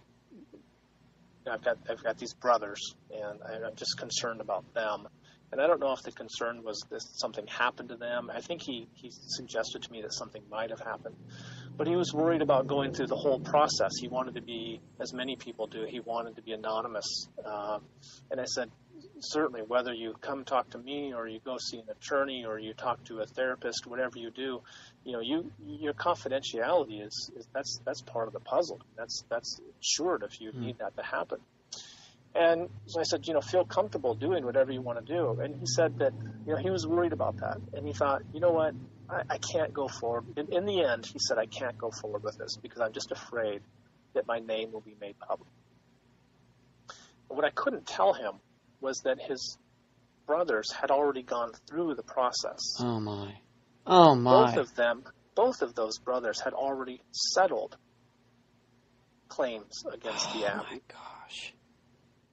I've got I've got these brothers, and I, I'm just concerned about them. And I don't know if the concern was that something happened to them. I think he, he suggested to me that something might have happened. But he was worried about going through the whole process. He wanted to be, as many people do, he wanted to be anonymous. Uh, and I said, certainly, whether you come talk to me or you go see an attorney or you talk to a therapist, whatever you do, you know, you your confidentiality is, is that's that's part of the puzzle. That's, that's assured if you mm. need that to happen. And so I said, you know, feel comfortable doing whatever you want to do. And he said that, you know, he was worried about that. And he thought, you know what, I, I can't go forward. In, in the end, he said, I can't go forward with this because I'm just afraid that my name will be made public. And what I couldn't tell him was that his brothers had already gone through the process. Oh, my. Oh, my. Both of them, both of those brothers had already settled claims against oh, the Abbey. Oh, my gosh.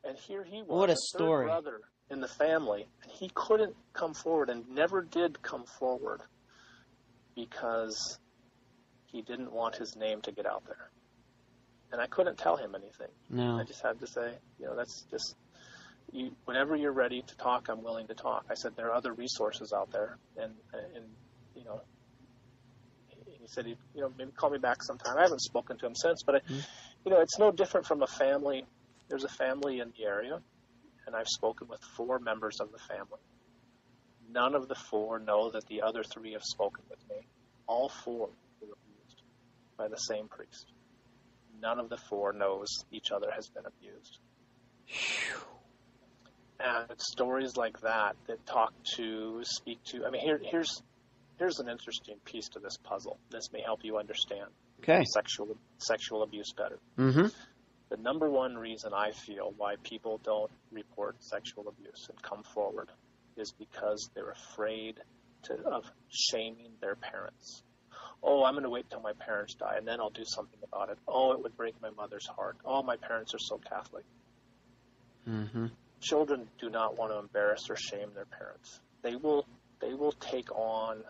And here he was, what a story. Third brother in the family, and he couldn't come forward and never did come forward because he didn't want his name to get out there. And I couldn't tell him anything. No. I just had to say, you know, that's just, you, whenever you're ready to talk, I'm willing to talk. I said, there are other resources out there. And, and you know, he said, he'd, you know, maybe call me back sometime. I haven't spoken to him since, but, I, mm-hmm. you know, it's no different from a family. There's a family in the area, and I've spoken with four members of the family. None of the four know that the other three have spoken with me. All four were abused by the same priest. None of the four knows each other has been abused. And it's stories like that that talk to, speak to. I mean, here, here's here's an interesting piece to this puzzle. This may help you understand okay. sexual sexual abuse better. Mm-hmm. The number one reason I feel why people don't report sexual abuse and come forward is because they're afraid to, of shaming their parents. Oh, I'm going to wait till my parents die, and then I'll do something about it. Oh, it would break my mother's heart. Oh, my parents are so Catholic. Mm-hmm. Children do not want to embarrass or shame their parents. They will they will take on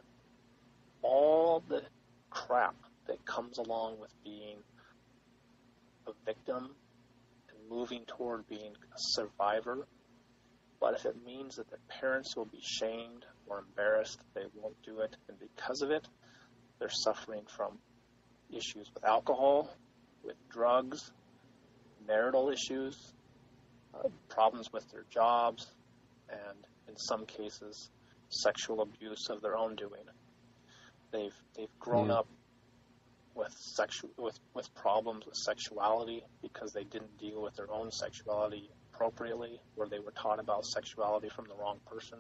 all the crap that comes along with being a victim and moving toward being a survivor. But if it means that the parents will be shamed or embarrassed, they won't do it. And because of it, they're suffering from issues with alcohol, with drugs, marital issues, uh, problems with their jobs, and in some cases, sexual abuse of their own doing. They've they've grown mm. up with sexual with, with problems with sexuality because they didn't deal with their own sexuality appropriately, where they were taught about sexuality from the wrong person,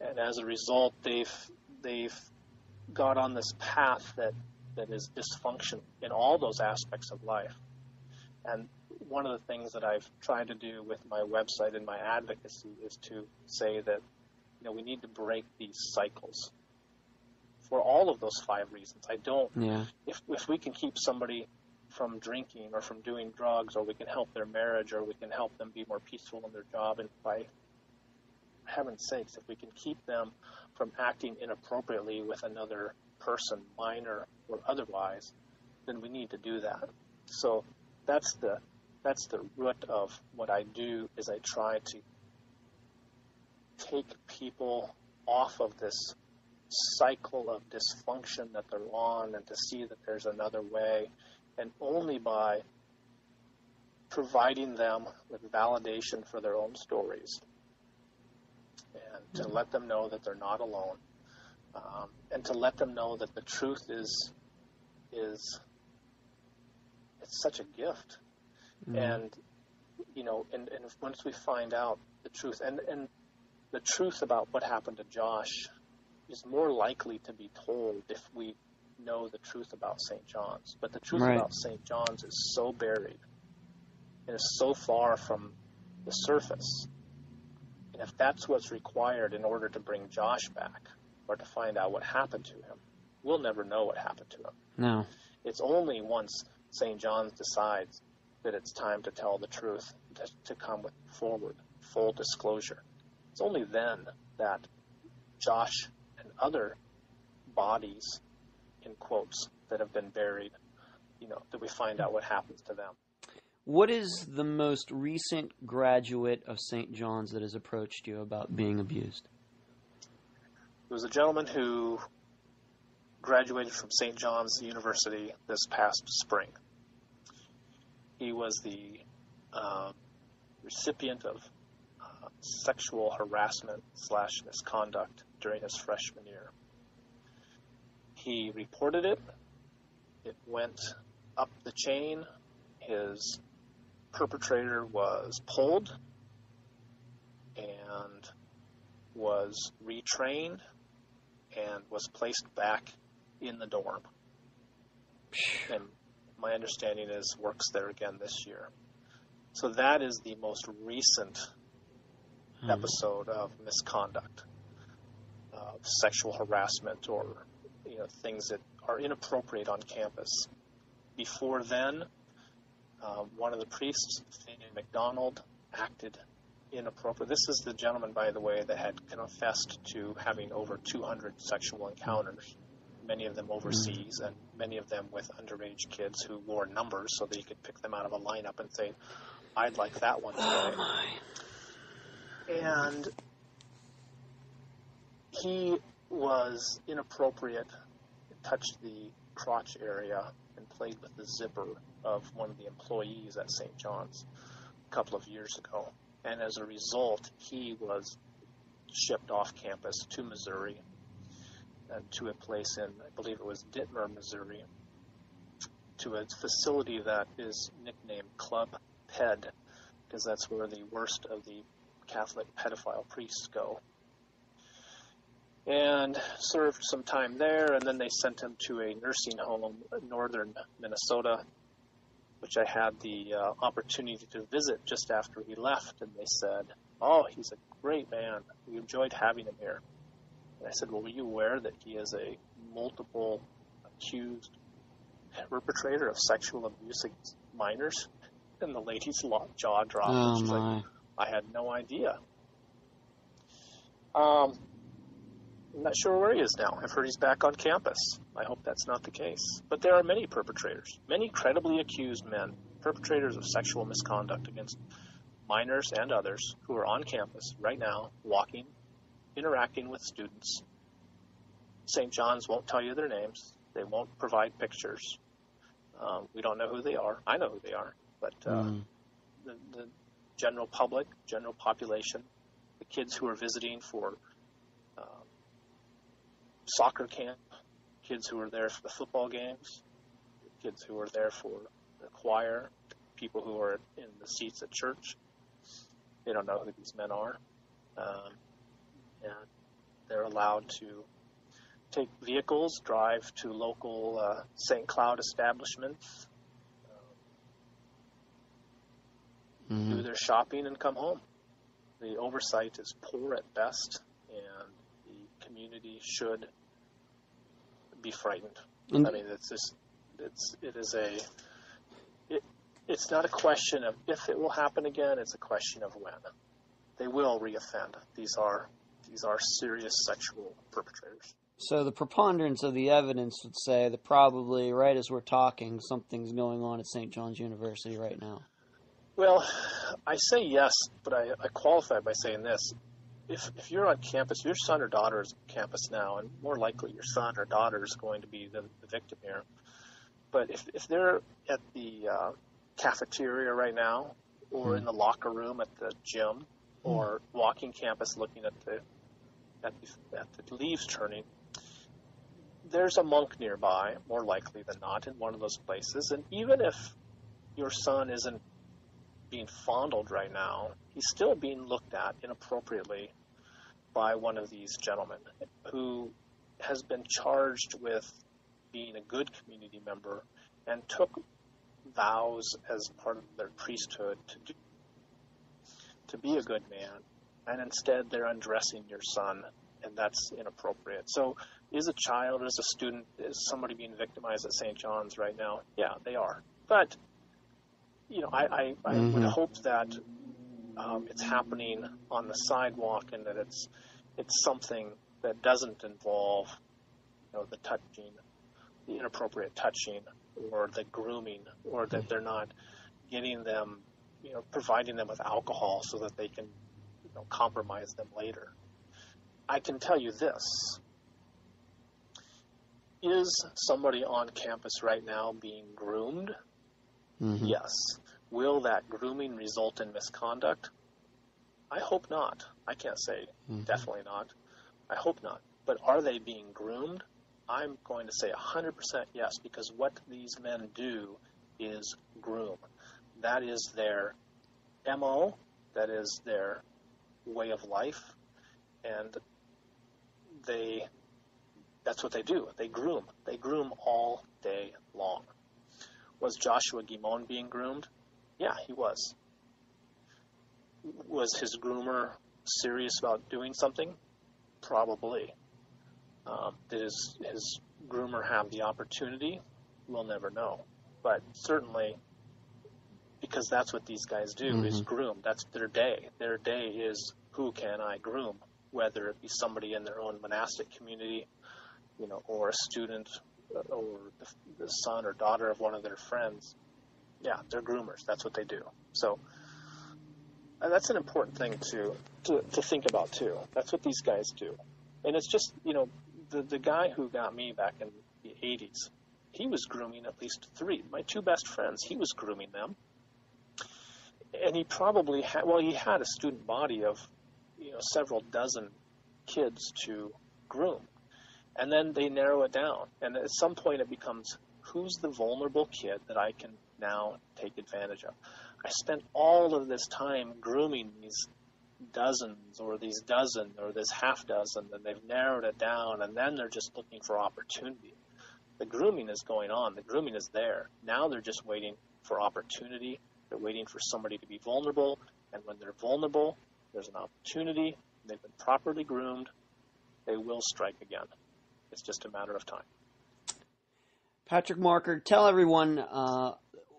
and as a result, they've they've got on this path that that is dysfunction in all those aspects of life. And one of the things that I've tried to do with my website and my advocacy is to say that, you know, we need to break these cycles for all of those five reasons. I don't. Yeah. If if we can keep somebody from drinking or from doing drugs, or we can help their marriage, or we can help them be more peaceful in their job and life, for heaven's sakes, if we can keep them from acting inappropriately with another person, minor or otherwise, then we need to do that. So that's the that's the root of what I do, is I try to take people off of this cycle of dysfunction that they're on, and to see that there's another way. And only by providing them with validation for their own stories, and to mm-hmm. let them know that they're not alone, um, and to let them know that the truth is is it's such a gift. Mm-hmm. And you know, and, and once we find out the truth, and, and the truth about what happened to Josh is more likely to be told if we know the truth about Saint John's. But the truth right. about Saint John's is so buried, it is so far from the surface. And if that's what's required in order to bring Josh back, or to find out what happened to him, we'll never know what happened to him. No. It's only once Saint John's decides that it's time to tell the truth, to, to come forward, full disclosure. It's only then that Josh and other bodies, in quotes, that have been buried, you know, that we find out what happens to them. What is the most recent graduate of Saint John's that has approached you about being abused? It was a gentleman who graduated from Saint John's University this past spring. He was the uh, recipient of uh, sexual harassment slash misconduct during his freshman year. He reported it. It went up the chain. His perpetrator was pulled and was retrained and was placed back in the dorm. And my understanding is works there again this year. So that is the most recent hmm. episode of misconduct, of sexual harassment, or you know, things that are inappropriate on campus. Before then, um, one of the priests, Finian McDonald, acted inappropriate. This is the gentleman, by the way, that had confessed to having over two hundred sexual encounters, many of them overseas, and many of them with underage kids who wore numbers so that he could pick them out of a lineup and say, I'd like that one today. Oh my. And he was inappropriate, touched the crotch area and played with the zipper of one of the employees at Saint John's a couple of years ago. And as a result, he was shipped off campus to Missouri, and to a place in, I believe it was Dittmer, Missouri, to a facility that is nicknamed Club Ped, because that's where the worst of the Catholic pedophile priests go. And served some time there, and then they sent him to a nursing home in northern Minnesota, which I had the uh, opportunity to visit just after he left. And they said, oh, he's a great man. We enjoyed having him here. And I said, well, were you aware that he is a multiple accused perpetrator of sexual abuse against minors? And the lady's jaw dropped. Oh, she's like, I had no idea. Um... I'm not sure where he is now. I've heard he's back on campus. I hope that's not the case. But there are many perpetrators, many credibly accused men, perpetrators of sexual misconduct against minors and others who are on campus right now, walking, interacting with students. Saint John's won't tell you their names. They won't provide pictures. Um, we don't know who they are. I know who they are, but uh, mm. the, the general public, general population, the kids who are visiting for uh, soccer camp, kids who are there for the football games, kids who are there for the choir, people who are in the seats at church, they don't know who these men are, um, and they're allowed to take vehicles, drive to local uh, Saint Cloud establishments, um, mm-hmm. do their shopping, and come home. The oversight is poor at best, and the community should be frightened. Mm-hmm. I mean, it's just, it's, it is a, it, it's not a question of if it will happen again, it's a question of when. They will reoffend. These are, these are serious sexual perpetrators. So the preponderance of the evidence would say that probably right as we're talking, something's going on at Saint John's University right now. Well, I say yes, but I, I qualify by saying this. If, if you're on campus, your son or daughter is on campus now, and more likely your son or daughter is going to be the, the victim here. But if, if they're at the uh, cafeteria right now, or mm-hmm. in the locker room at the gym, or mm-hmm. walking campus looking at the, at the, at the leaves turning, there's a monk nearby, more likely than not, in one of those places. And even if your son isn't being fondled right now, he's still being looked at inappropriately by one of these gentlemen who has been charged with being a good community member and took vows as part of their priesthood to do, to be a good man. And instead, they're undressing your son, and that's inappropriate. So is a child, is a student, is somebody being victimized at Saint John's right now? Yeah, they are. But, you know, I, I, I mm-hmm. would hope that um, it's happening on the sidewalk and that it's it's something that doesn't involve, you know, the touching, the inappropriate touching or the grooming, or that they're not getting them, you know, providing them with alcohol so that they can, you know, compromise them later. I can tell you this, is somebody on campus right now being groomed? Mm-hmm. Yes. Will that grooming result in misconduct? I hope not. I can't say mm-hmm. definitely not. I hope not. But are they being groomed? I'm going to say one hundred percent yes, because what these men do is groom. That is their M O, that is their way of life, and they, that's what they do. They groom. They groom all day long. Was Joshua Guimond being groomed? Yeah, he was. Was his groomer serious about doing something? Probably. Um, did his, his groomer have the opportunity? We'll never know. But certainly, because that's what these guys do, mm-hmm. is groom. That's their day. Their day is, who can I groom? Whether it be somebody in their own monastic community, you know, or a student, or the, the son or daughter of one of their friends. Yeah, they're groomers. That's what they do. So, and that's an important thing to, to, to think about, too. That's what these guys do. And it's just, you know, the, the guy who got me back in the eighties, he was grooming at least three. My two best friends, he was grooming them. And he probably had, well, he had a student body of, you know, several dozen kids to groom. And then they narrow it down. And at some point it becomes, who's the vulnerable kid that I can now take advantage of? I spent all of this time grooming these dozens or these dozen or this half dozen, and they've narrowed it down, and then they're just looking for opportunity. The grooming is going on. The grooming is there. Now they're just waiting for opportunity. They're waiting for somebody to be vulnerable. And when they're vulnerable, there's an opportunity, they've been properly groomed, they will strike again. It's just a matter of time. Patrick Marker, tell everyone uh,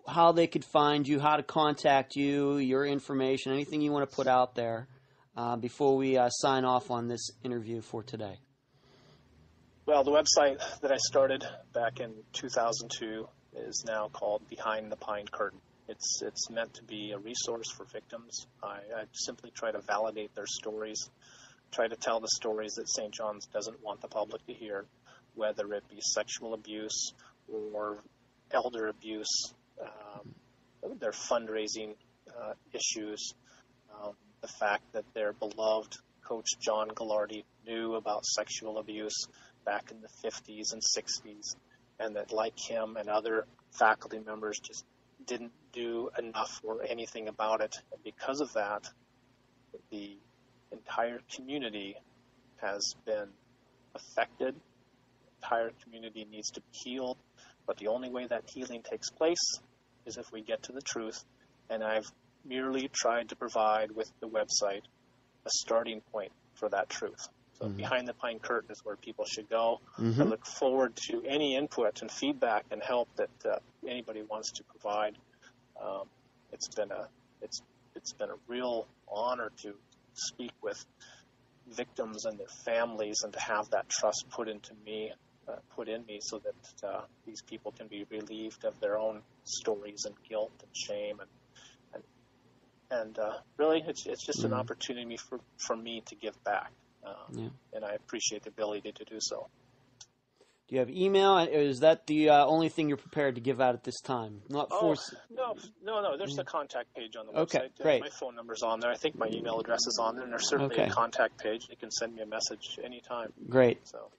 how they could find you, how to contact you, your information, anything you want to put out there uh, before we uh, sign off on this interview for today. Well, the website that I started back in two thousand two is now called Behind the Pine Curtain. It's it's meant to be a resource for victims. I, I simply try to validate their stories, try to tell the stories that Saint John's doesn't want the public to hear, whether it be sexual abuse or elder abuse, um, their fundraising uh, issues, um, the fact that their beloved coach John Gagliardi knew about sexual abuse back in the fifties and sixties, and that, like him and other faculty members, just didn't do enough or anything about it. And because of that, the entire community has been affected. The entire community needs to be healed, but the only way that healing takes place is if we get to the truth, and I've merely tried to provide with the website a starting point for that truth. So mm-hmm. Behind the Pine Curtain is where people should go. Mm-hmm. I look forward to any input and feedback and help that uh, anybody wants to provide. Um, it's been a it's it's been a real honor to speak with victims and their families, and to have that trust put into me, uh, put in me, so that uh, these people can be relieved of their own stories and guilt and shame and. And uh, really, it's it's just mm-hmm. an opportunity for, for me to give back, um, yeah. and I appreciate the ability to do so. Do you have email? Is that the uh, only thing you're prepared to give out at this time? Not oh, force. No, no, no. There's the contact page on the website. Okay, great. My phone number's on there. I think my email address is on there, and there's certainly okay. a contact page. They can send me a message anytime. Great. So,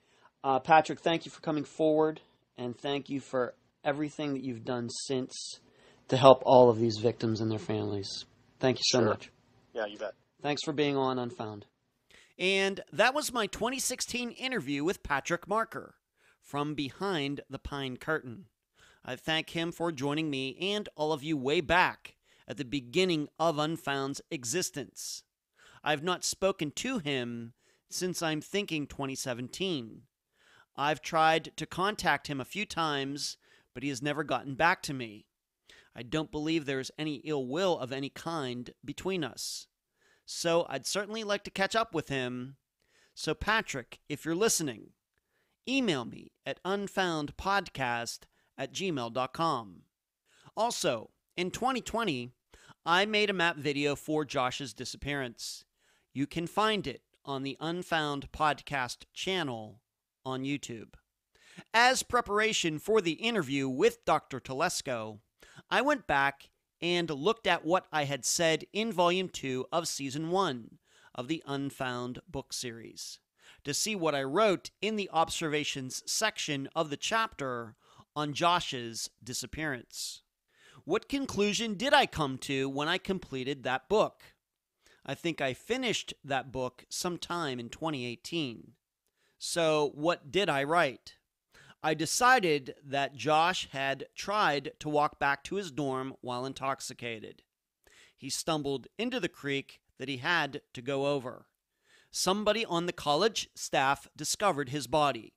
uh, Patrick, thank you for coming forward, and thank you for everything that you've done since to help all of these victims and their families. Thank you so sure. much. Yeah, you bet. Thanks for being on Unfound. And that was my twenty sixteen interview with Patrick Marker from Behind the Pine Curtain. I thank him for joining me and all of you way back at the beginning of Unfound's existence. I've not spoken to him since I'm thinking twenty seventeen. I've tried to contact him a few times, but he has never gotten back to me. I don't believe there's any ill will of any kind between us. So I'd certainly like to catch up with him. So Patrick, if you're listening, email me at unfoundpodcast at gmail dot com. Also, in twenty twenty, I made a map video for Josh's disappearance. You can find it on the Unfound Podcast channel on YouTube. As preparation for the interview with Doctor Telesco, I went back and looked at what I had said in Volume two of Season one of the Unfound book series to see what I wrote in the observations section of the chapter on Josh's disappearance. What conclusion did I come to when I completed that book? I think I finished that book sometime in twenty eighteen. So what did I write? I decided that Josh had tried to walk back to his dorm while intoxicated. He stumbled into the creek that he had to go over. Somebody on the college staff discovered his body.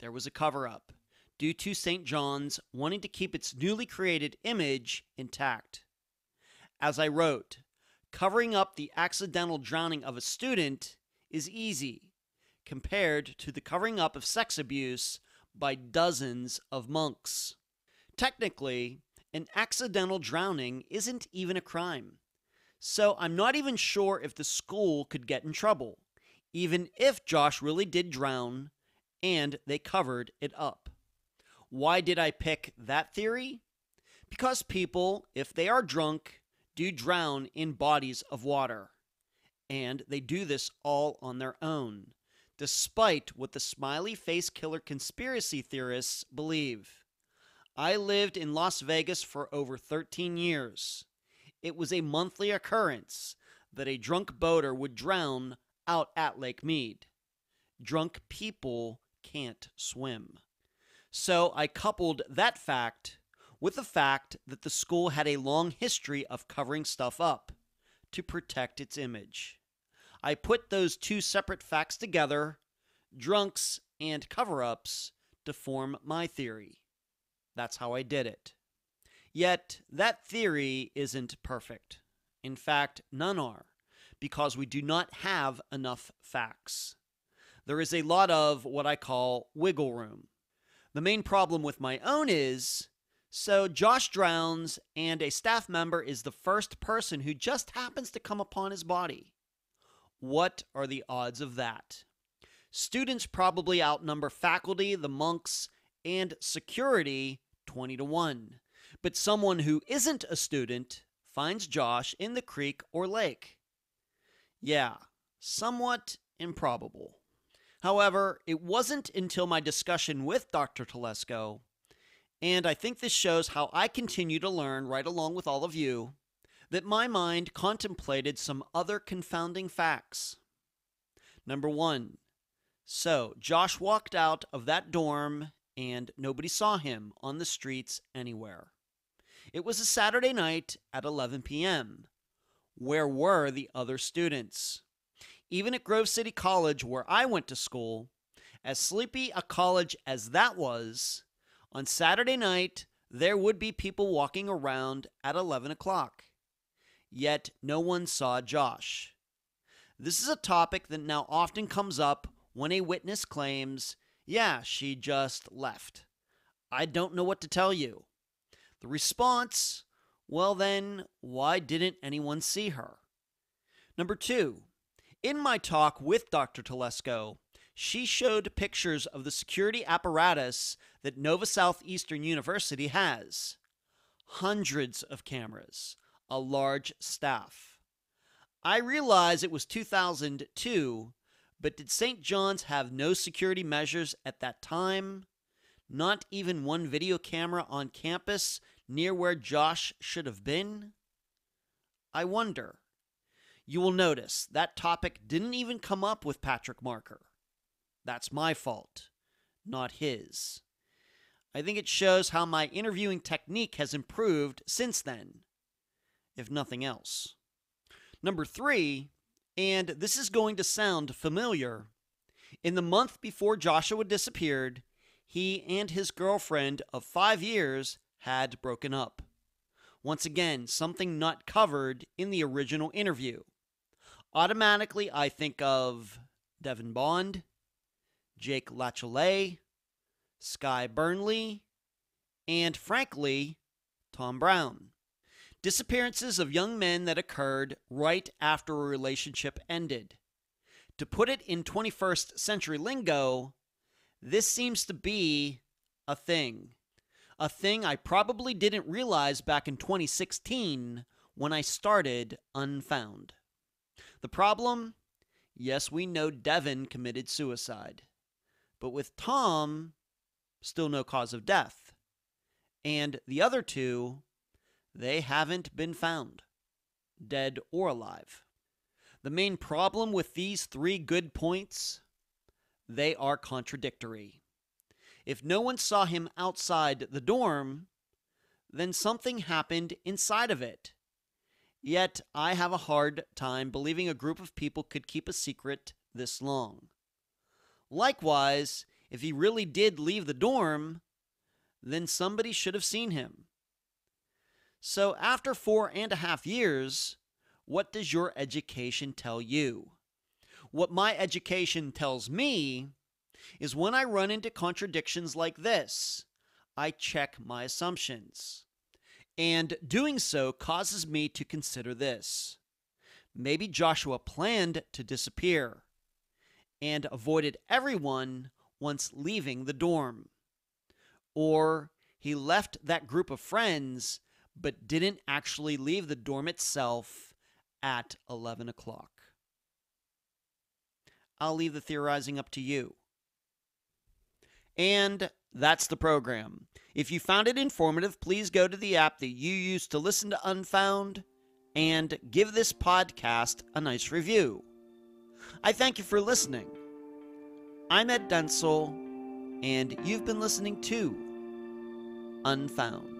There was a cover-up due to Saint John's wanting to keep its newly created image intact. As I wrote, covering up the accidental drowning of a student is easy compared to the covering up of sex abuse by dozens of monks. Technically, an accidental drowning isn't even a crime. So I'm not even sure if the school could get in trouble, even if Josh really did drown and they covered it up. Why did I pick that theory? Because people, if they are drunk, do drown in bodies of water. And they do this all on their own, despite what the smiley-face killer conspiracy theorists believe. I lived in Las Vegas for over thirteen years. It was a monthly occurrence that a drunk boater would drown out at Lake Mead. Drunk people can't swim. So I coupled that fact with the fact that the school had a long history of covering stuff up to protect its image. I put those two separate facts together, drunks and cover-ups, to form my theory. That's how I did it. Yet, that theory isn't perfect. In fact, none are, because we do not have enough facts. there is a lot of what I call wiggle room. The main problem with my own is, so Josh drowns and a staff member is the first person who just happens to come upon his body. What are the odds of that? Students probably outnumber faculty, the monks, and security twenty to one. But someone who isn't a student finds Josh in the creek or lake. Yeah, somewhat improbable. However, it wasn't until my discussion with Doctor Telesco, and I think this shows how I continue to learn right along with all of you, that my mind contemplated some other confounding facts. Number one, so Josh walked out of that dorm and nobody saw him on the streets anywhere. It was a Saturday night at eleven p m Where were the other students? Even at Grove City College, where I went to school, as sleepy a college as that was, on Saturday night, there would be people walking around at eleven o'clock. Yet no one saw Josh. This is a topic that now often comes up when a witness claims, yeah, she just left. I don't know what to tell you. The response, well then, why didn't anyone see her? Number two, in my talk with Doctor Telesco, she showed pictures of the security apparatus that Nova Southeastern University has. Hundreds of cameras. A large staff. I realize it was two thousand two, but did Saint John's have no security measures at that time? Not even one video camera on campus near where Josh should have been? I wonder. You will notice that topic didn't even come up with Patrick Marker. That's my fault, not his. I think it shows how my interviewing technique has improved since then, if nothing else. Number three, and this is going to sound familiar, in the month before Joshua disappeared, he and his girlfriend of five years had broken up. Once again, something not covered in the original interview. Automatically, I think of Devin Bond, Jake Lachelet, Sky Burnley, and frankly, Tom Brown. Disappearances of young men that occurred right after a relationship ended. To put it in twenty-first century lingo, this seems to be a thing. A thing I probably didn't realize back in twenty sixteen when I started Unfound. The problem? Yes, we know Devin committed suicide. But with Tom, still no cause of death. And the other two, they haven't been found, dead or alive. The main problem with these three good points, they are contradictory. If no one saw him outside the dorm, then something happened inside of it. Yet, I have a hard time believing a group of people could keep a secret this long. Likewise, if he really did leave the dorm, then somebody should have seen him. So after four and a half years, what does your education tell you? What my education tells me is when I run into contradictions like this, I check my assumptions. And doing so causes me to consider this. Maybe Joshua planned to disappear and avoided everyone once leaving the dorm. Or he left that group of friends but didn't actually leave the dorm itself at eleven o'clock. I'll leave the theorizing up to you. And that's the program. If you found it informative, please go to the app that you use to listen to Unfound and give this podcast a nice review. I thank you for listening. I'm Ed Denzel, and you've been listening to Unfound.